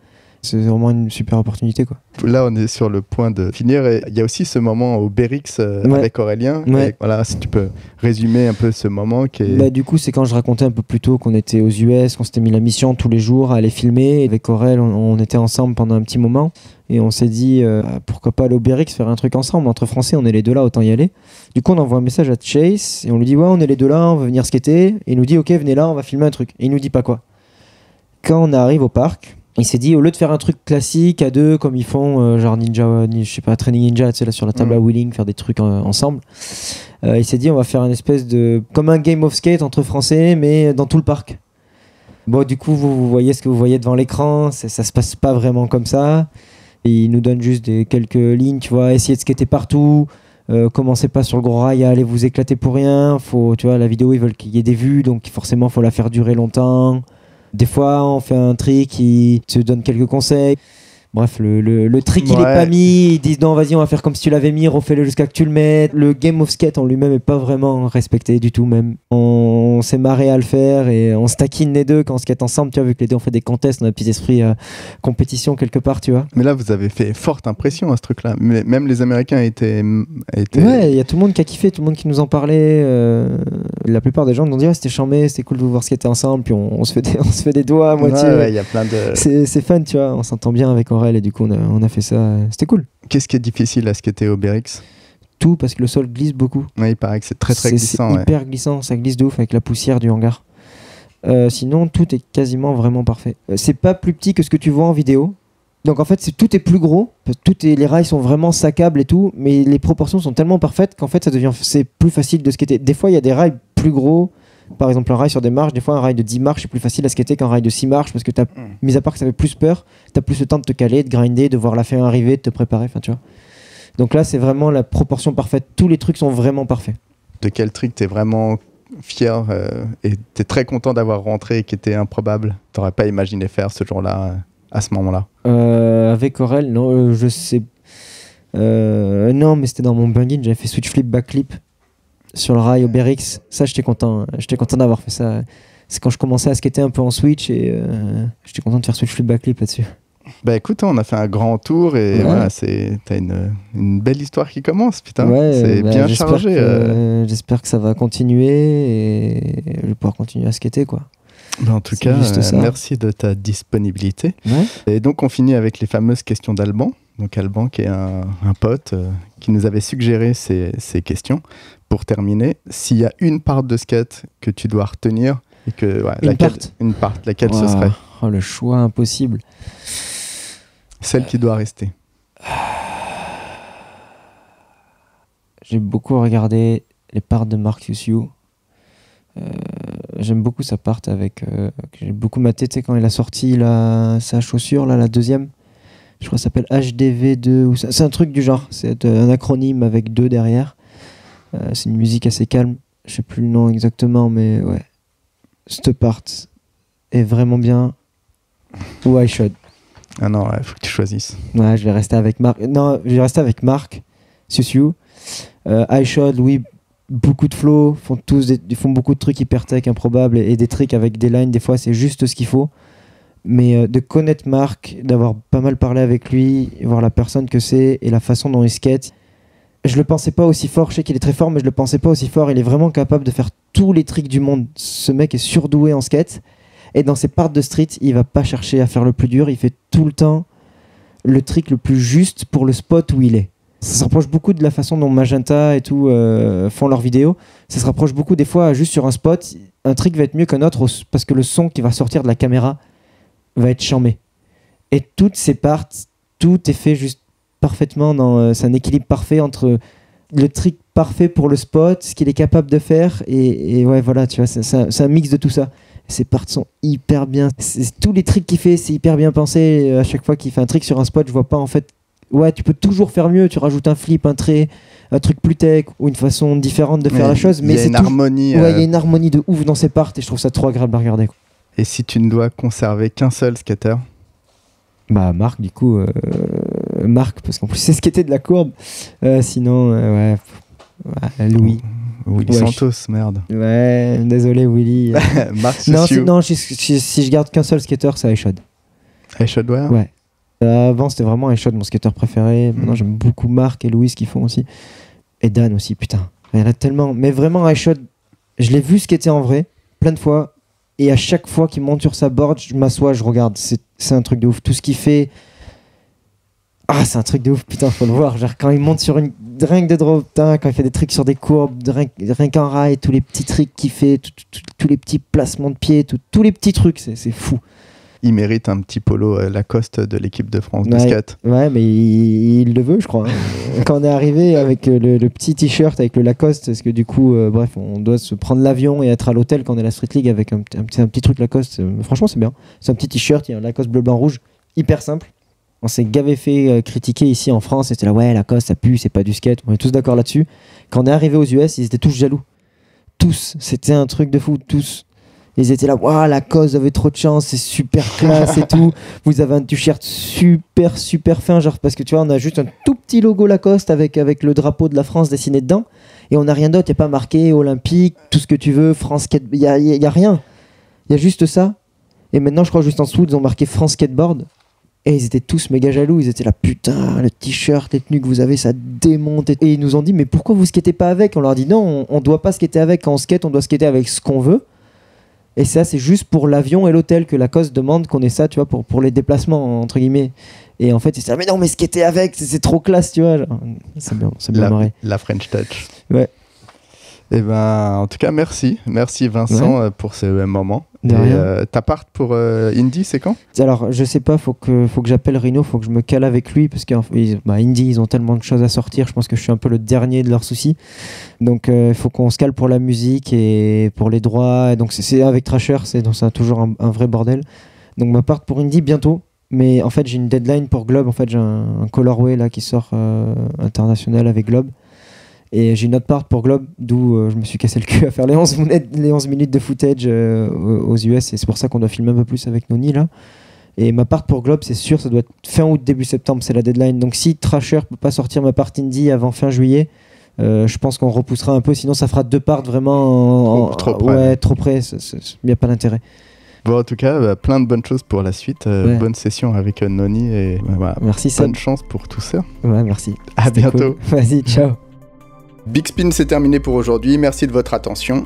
C'est vraiment une super opportunité, quoi. Là, on est sur le point de finir. Il y a aussi ce moment au Berrics avec Aurélien. Ouais. Et voilà, si tu peux résumer un peu ce moment qui est... du coup, c'est quand je racontais un peu plus tôt qu'on était aux US, qu'on s'était mis la mission tous les jours à aller filmer. Avec Aurel, on était ensemble pendant un petit moment. Et on s'est dit, pourquoi pas aller au Berrics faire un truc ensemble. Entre Français, on est les deux là, autant y aller. Du coup, on envoie un message à Chase. Et on lui dit, ouais, on est les deux là, on veut venir skater. Et il nous dit, ok, venez là, on va filmer un truc. Et il nous dit pas quoi. Quand on arrive au parc... Il s'est dit, au lieu de faire un truc classique à deux, comme ils font, genre Training Ninja, tu sais, là, sur la table à wheeling, faire des trucs ensemble, il s'est dit, on va faire une espèce de... comme un game of skate entre Français, mais dans tout le parc. Bon, du coup, vous voyez ce que vous voyez devant l'écran, ça se passe pas vraiment comme ça. Et il nous donne juste quelques lignes, tu vois, essayez de skater partout, commencez pas sur le gros rail à aller vous éclater pour rien, faut, tu vois, la vidéo, ils veulent qu'il y ait des vues, donc forcément, faut la faire durer longtemps... Des fois, on fait un tri qui te donne quelques conseils. Bref, le trick il est pas mis, ils disent non vas-y on va faire comme si tu l'avais mis, refais-le jusqu'à que tu le mettes. Le game of skate en lui-même est pas vraiment respecté du tout même. On s'est marré à le faire et on se taquine les deux quand on skate ensemble, tu vois, vu que les deux on fait des contests, on a un petit esprit compétition quelque part, tu vois. Mais là vous avez fait forte impression à ce truc-là, même les Américains étaient... Ouais, il y a tout le monde qui a kiffé, tout le monde qui nous en parlait, la plupart des gens nous ont dit ouais, c'était chambé, c'était cool de vous voir skater ensemble, puis on se fait des doigts à moitié. Ouais, y a plein de... C'est fun, tu vois, on s'entend bien avec Aurélien. Et du coup on a fait ça, c'était cool. Qu'est-ce qui est difficile à skater au Berrics? Tout, parce que le sol glisse beaucoup. Oui, il paraît que c'est très glissant. C'est hyper glissant, ça glisse de ouf avec la poussière du hangar. Sinon tout est quasiment vraiment parfait. C'est pas plus petit que ce que tu vois en vidéo. Donc en fait tout est plus gros, les rails sont vraiment saccables et tout, mais les proportions sont tellement parfaites qu'en fait c'est plus facile de skater. Des fois il y a des rails plus gros. Par exemple, un rail sur des marches, des fois un rail de 10 marches est plus facile à skater qu'un rail de 6 marches parce que, mis à part que ça fait plus peur, t'as plus le temps de te caler, de grinder, de voir la fin arriver, de te préparer. Tu vois. Donc là, c'est vraiment la proportion parfaite. Tous les trucs sont vraiment parfaits. De quel trick t'es vraiment fier et t'es très content d'avoir rentré et qui était improbable? T'aurais pas imaginé faire ce jour-là, à ce moment-là? Avec Aurel, non, je sais. Non, mais c'était dans mon bungee, j'avais fait switch flip, back flip. Sur le rail au Berrics, ça j'étais content. J'étais content d'avoir fait ça. C'est quand je commençais à skater un peu en switch et j'étais content de faire switch flip backflip là-dessus. Bah écoute, on a fait un grand tour et voilà, t'as une belle histoire qui commence, putain. Ouais, c'est bien chargé. J'espère que ça va continuer et je vais pouvoir continuer à skater, quoi. En tout cas, merci de ta disponibilité. Ouais. Et donc on finit avec les fameuses questions d'Alban. Donc Alban qui est un pote qui nous avait suggéré ces questions. Pour terminer, s'il y a une part de skate que tu dois retenir et que laquelle ce serait? Oh, le choix impossible. Celle qui doit rester. J'ai beaucoup regardé les parts de Mark Suciu. J'aime beaucoup sa part avec j'ai beaucoup maté, tu sais, quand il a sorti sa chaussure là, la deuxième. Je crois que ça s'appelle HDV2 ou c'est un truc du genre, c'est un acronyme avec 2 derrière. C'est une musique assez calme, je sais plus le nom exactement, mais ouais. Cette part est vraiment bien. Ou Hi-Shot. Ah non, il faut que tu choisisses. Ouais, je vais rester avec Marc. Non, je vais rester avec Marc Suciu. Hi-Shot, oui, beaucoup de flow, ils font beaucoup de trucs hyper tech, improbables et des tricks avec des lines, des fois c'est juste ce qu'il faut. Mais de connaître Marc, d'avoir pas mal parlé avec lui, voir la personne que c'est et la façon dont il skate, je le pensais pas aussi fort. Je sais qu'il est très fort, mais je le pensais pas aussi fort. Il est vraiment capable de faire tous les tricks du monde. Ce mec est surdoué en skate et dans ses parts de street, il va pas chercher à faire le plus dur. Il fait tout le temps le trick le plus juste pour le spot où il est. Ça se rapproche beaucoup de la façon dont Magenta et tout font leurs vidéos. Ça se rapproche beaucoup des fois juste sur un spot. Un trick va être mieux qu'un autre parce que le son qui va sortir de la caméra va être chambé. Et toutes ces parts, tout est fait juste parfaitement dans... c'est un équilibre parfait entre le trick parfait pour le spot, ce qu'il est capable de faire, et ouais, voilà, tu vois, c'est un mix de tout ça. Ces parts sont hyper bien. Tous les tricks qu'il fait, c'est hyper bien pensé. À chaque fois qu'il fait un trick sur un spot, je vois pas en fait... Ouais, tu peux toujours faire mieux, tu rajoutes un flip, un trait, un truc plus tech, ou une façon différente de faire la chose, mais c'est une harmonie... Ouais, il y a une harmonie de ouf dans ces parts, et je trouve ça trop agréable à regarder, quoi. Et si tu ne dois conserver qu'un seul skater? Bah Marc, du coup, Marc, parce qu'en plus c'est skater de la courbe. Sinon, ouais, Louis. Willy Santos, merde. Ouais, désolé Willy. Marc, non, si je garde qu'un seul skater, c'est Hi-Shot. Hi-Shot, ouais. Avant, c'était vraiment Hi-Shot, mon skater préféré. Maintenant, j'aime beaucoup Marc et Louis, ce qu'ils font aussi. Et Dan aussi, putain. Il y en a tellement. Mais vraiment, Hi-Shot, je l'ai vu skater en vrai, plein de fois. Et à chaque fois qu'il monte sur sa board, je m'assois, je regarde. C'est un truc de ouf. Tout ce qu'il fait... Ah, c'est un truc de ouf, putain, faut le voir. Genre, quand il monte sur une dringue de drop, putain, quand il fait des tricks sur des courbes, rien qu'un rail, tous les petits tricks qu'il fait, tous les petits placements de pied, tous les petits trucs, c'est fou. Il mérite un petit polo Lacoste de l'équipe de France de skate. Ouais, mais il le veut, je crois. Quand on est arrivé avec le petit t-shirt avec le Lacoste, parce que du coup, bref, on doit se prendre l'avion et être à l'hôtel quand on est à la Street League avec un petit truc Lacoste. Franchement, c'est bien. C'est un petit t-shirt, il y a un Lacoste bleu, blanc, rouge, hyper simple. On s'est gavé fait critiquer ici en France. C'était là, ouais, Lacoste, ça pue, c'est pas du skate. On est tous d'accord là-dessus. Quand on est arrivé aux US, ils étaient tous jaloux. Tous. C'était un truc de fou, tous. Ils étaient là, waouh, la cause avait trop de chance, c'est super classe et tout. Vous avez un t-shirt super, super fin, genre parce que tu vois, on a juste un tout petit logo Lacoste avec le drapeau de la France dessiné dedans et on n'a rien d'autre, il n'y a pas marqué Olympique, tout ce que tu veux, France, il n'y a rien. Il y a juste ça. Et maintenant, je crois juste en dessous, ils ont marqué France Skateboard. Et ils étaient tous méga jaloux. Ils étaient là, putain, le t-shirt, les tenues que vous avez, ça démonte. Et ils nous ont dit, mais pourquoi vous skatez pas avec? On leur a dit, non, on doit pas skater avec. Quand on skate, on doit skater avec ce qu'on veut. Et ça, c'est juste pour l'avion et l'hôtel que Lacoste demande qu'on ait ça, tu vois, pour les déplacements, entre guillemets. Et en fait, ils se disaient, mais non, mais skater avec, c'est trop classe, tu vois. C'est bien, marré. La French Touch. Ouais. Eh ben, en tout cas, merci. Merci Vincent pour ce moment. Ta part pour Indy, c'est quand? Alors, je sais pas, faut que j'appelle Rhino, faut que je me cale avec lui, parce qu'Indy, ils ont tellement de choses à sortir, je pense que je suis un peu le dernier de leurs soucis. Donc, faut qu'on se cale pour la musique et pour les droits. Et donc, c'est avec Thrasher, c'est toujours un vrai bordel. Donc, ma part pour Indy, bientôt. Mais en fait, j'ai une deadline pour Globe. En fait, j'ai un colorway là, qui sort international avec Globe. Et j'ai une autre part pour Globe, d'où je me suis cassé le cul à faire les 11 minutes de footage aux US. Et c'est pour ça qu'on doit filmer un peu plus avec Noni, là. Et ma part pour Globe, c'est sûr, ça doit être fin août, début septembre, c'est la deadline. Donc si Thrasher peut pas sortir ma part Indy avant fin juillet, je pense qu'on repoussera un peu. Sinon, ça fera deux parts vraiment... Trop près, il n'y a pas d'intérêt. Bon, en tout cas, plein de bonnes choses pour la suite. Bonne session avec Noni et merci, bonne chance pour tout ça. Ouais, merci. À bientôt. Cool. Vas-y, ciao. Big Spin, c'est terminé pour aujourd'hui, merci de votre attention.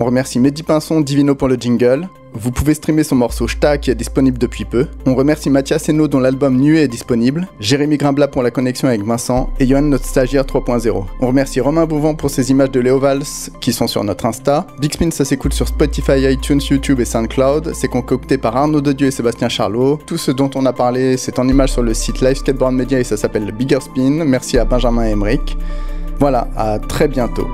On remercie Mehdi Pinson, Divino pour le jingle. Vous pouvez streamer son morceau J'ta qui est disponible depuis peu. On remercie Mathias Eno dont l'album Nuée est disponible, Jérémy Grimbla pour la connexion avec Vincent et Johan notre stagiaire 3.0. On remercie Romain Bouvant pour ses images de Léo Valls qui sont sur notre Insta. Big Spin, ça s'écoute sur Spotify, iTunes, YouTube et Soundcloud. C'est concocté par Arnaud Dodieu et Sébastien Charlot. Tout ce dont on a parlé, c'est en image sur le site Live Skateboard Media et ça s'appelle Bigger Spin. Merci à Benjamin et Emeric. Voilà, à très bientôt.